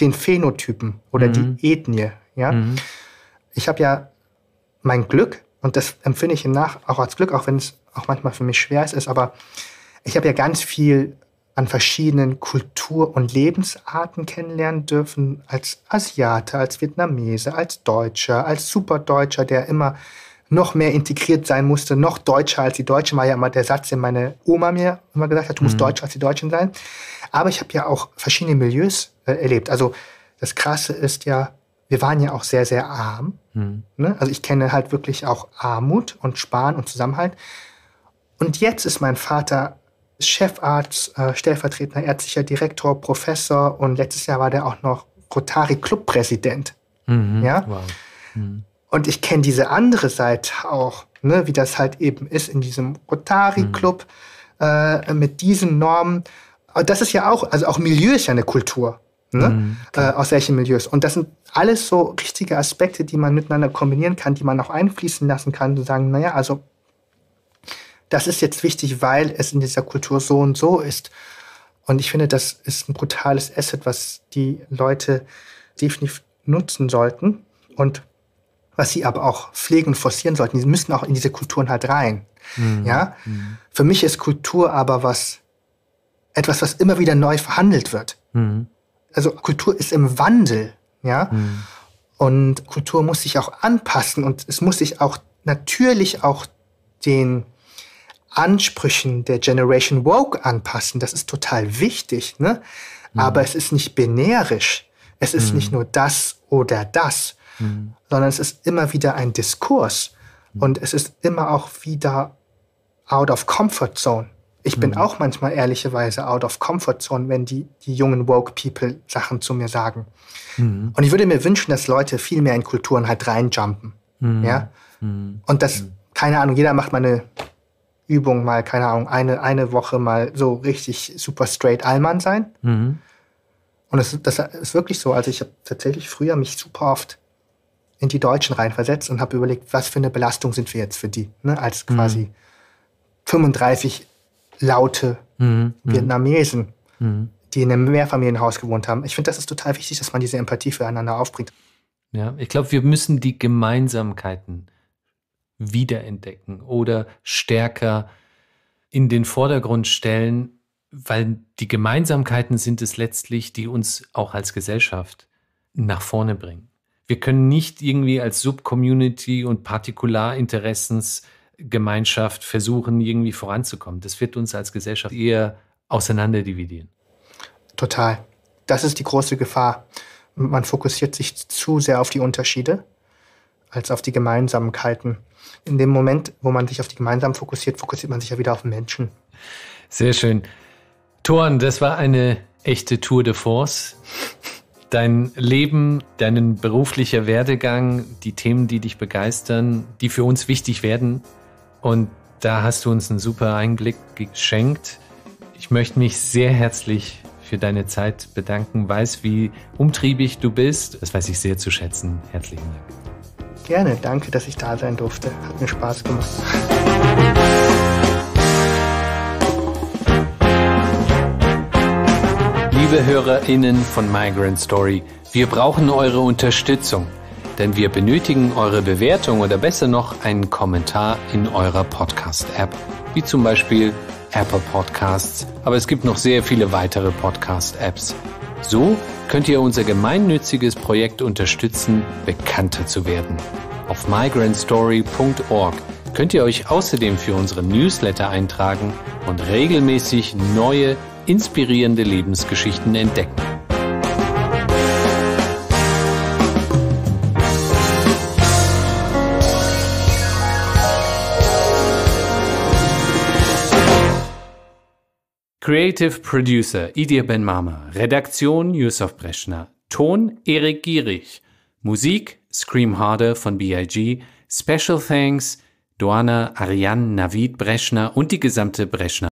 den Phänotypen oder mhm. die Ethnie. Ja? Mhm. Ich habe ja mein Glück, und das empfinde ich danach auch als Glück, auch wenn es auch manchmal für mich schwer ist, aber ich habe ja ganz viel an verschiedenen Kultur- und Lebensarten kennenlernen dürfen, als Asiate, als Vietnamese, als Deutscher, als Superdeutscher, der immer noch mehr integriert sein musste, noch deutscher als die Deutschen, war ja immer der Satz, den meine Oma mir immer gesagt hat, du musst mhm. deutscher als die Deutschen sein. Aber ich habe ja auch verschiedene Milieus äh, erlebt. Also das Krasse ist ja, wir waren ja auch sehr, sehr arm. Mhm. Ne? Also ich kenne halt wirklich auch Armut und Sparen und Zusammenhalt. Und jetzt ist mein Vater Chefarzt, stellvertretender ärztlicher Direktor, Professor, und letztes Jahr war der auch noch Rotary-Club-Präsident. Mhm, ja? Wow. Mhm. Und ich kenne diese andere Seite auch, ne, wie das halt eben ist in diesem Rotary-Club mhm. äh, mit diesen Normen. Das ist ja auch, also auch Milieu ist ja eine Kultur, ne? Mhm, okay. äh, aus welchen Milieus. Und das sind alles so richtige Aspekte, die man miteinander kombinieren kann, die man auch einfließen lassen kann, zu sagen, naja, also das ist jetzt wichtig, weil es in dieser Kultur so und so ist. Und ich finde, das ist ein brutales Asset, was die Leute definitiv nutzen sollten und was sie aber auch pflegen und forcieren sollten. Die müssen auch in diese Kulturen halt rein. Mhm. Ja? Mhm. Für mich ist Kultur aber was, etwas, was immer wieder neu verhandelt wird. Mhm. Also Kultur ist im Wandel. Ja? Mhm. Und Kultur muss sich auch anpassen und es muss sich auch natürlich auch den Ansprüchen der Generation Woke anpassen. Das ist total wichtig, ne? Mhm. Aber es ist nicht binärisch. Es ist mhm. nicht nur das oder das, mhm. sondern es ist immer wieder ein Diskurs. Mhm. Und es ist immer auch wieder out of comfort zone. Ich mhm. bin auch manchmal ehrlicherweise out of comfort zone, wenn die, die jungen Woke People Sachen zu mir sagen. Mhm. Und ich würde mir wünschen, dass Leute viel mehr in Kulturen halt reinjumpen. Mhm. Ja? Mhm. Und das, keine Ahnung, jeder macht mal eine Übung mal, keine Ahnung, eine, eine Woche mal so richtig super straight Allmann sein. Mhm. Und das, das ist wirklich so. Also ich habe tatsächlich früher mich super oft in die Deutschen reinversetzt und habe überlegt, was für eine Belastung sind wir jetzt für die, ne? Als quasi mhm. fünfunddreißig laute mhm. Vietnamesen, mhm. die in einem Mehrfamilienhaus gewohnt haben. Ich finde, das ist total wichtig, dass man diese Empathie füreinander aufbringt. Ja, ich glaube, wir müssen die Gemeinsamkeiten wiederentdecken oder stärker in den Vordergrund stellen, weil die Gemeinsamkeiten sind es letztlich, die uns auch als Gesellschaft nach vorne bringen. Wir können nicht irgendwie als Subcommunity und Partikularinteressensgemeinschaft versuchen, irgendwie voranzukommen. Das wird uns als Gesellschaft eher auseinanderdividieren. Total. Das ist die große Gefahr. Man fokussiert sich zu sehr auf die Unterschiede als auf die Gemeinsamkeiten. In dem Moment, wo man sich auf die Gemeinsamen fokussiert, fokussiert man sich ja wieder auf den Menschen. Sehr schön. Toan, das war eine echte Tour de Force. Dein Leben, dein beruflicher Werdegang, die Themen, die dich begeistern, die für uns wichtig werden. Und da hast du uns einen super Einblick geschenkt. Ich möchte mich sehr herzlich für deine Zeit bedanken. Weiß, wie umtriebig du bist. Das weiß ich sehr zu schätzen. Herzlichen Dank. Gerne, danke, dass ich da sein durfte. Hat mir Spaß gemacht. Liebe HörerInnen von Migrant Story, wir brauchen eure Unterstützung, denn wir benötigen eure Bewertung oder besser noch einen Kommentar in eurer Podcast-App, wie zum Beispiel Apple Podcasts, aber es gibt noch sehr viele weitere Podcast-Apps. So könnt ihr unser gemeinnütziges Projekt unterstützen, bekannter zu werden. Auf migrant story punkt org könnt ihr euch außerdem für unseren Newsletter eintragen und regelmäßig neue, inspirierende Lebensgeschichten entdecken. Creative Producer Idir Ben-Mama, Redaktion Yusuf Breschner, Ton Erik Gierig, Musik Scream Harder von B I G, Special Thanks Doana, Ariane, Navid Breschner und die gesamte Breschner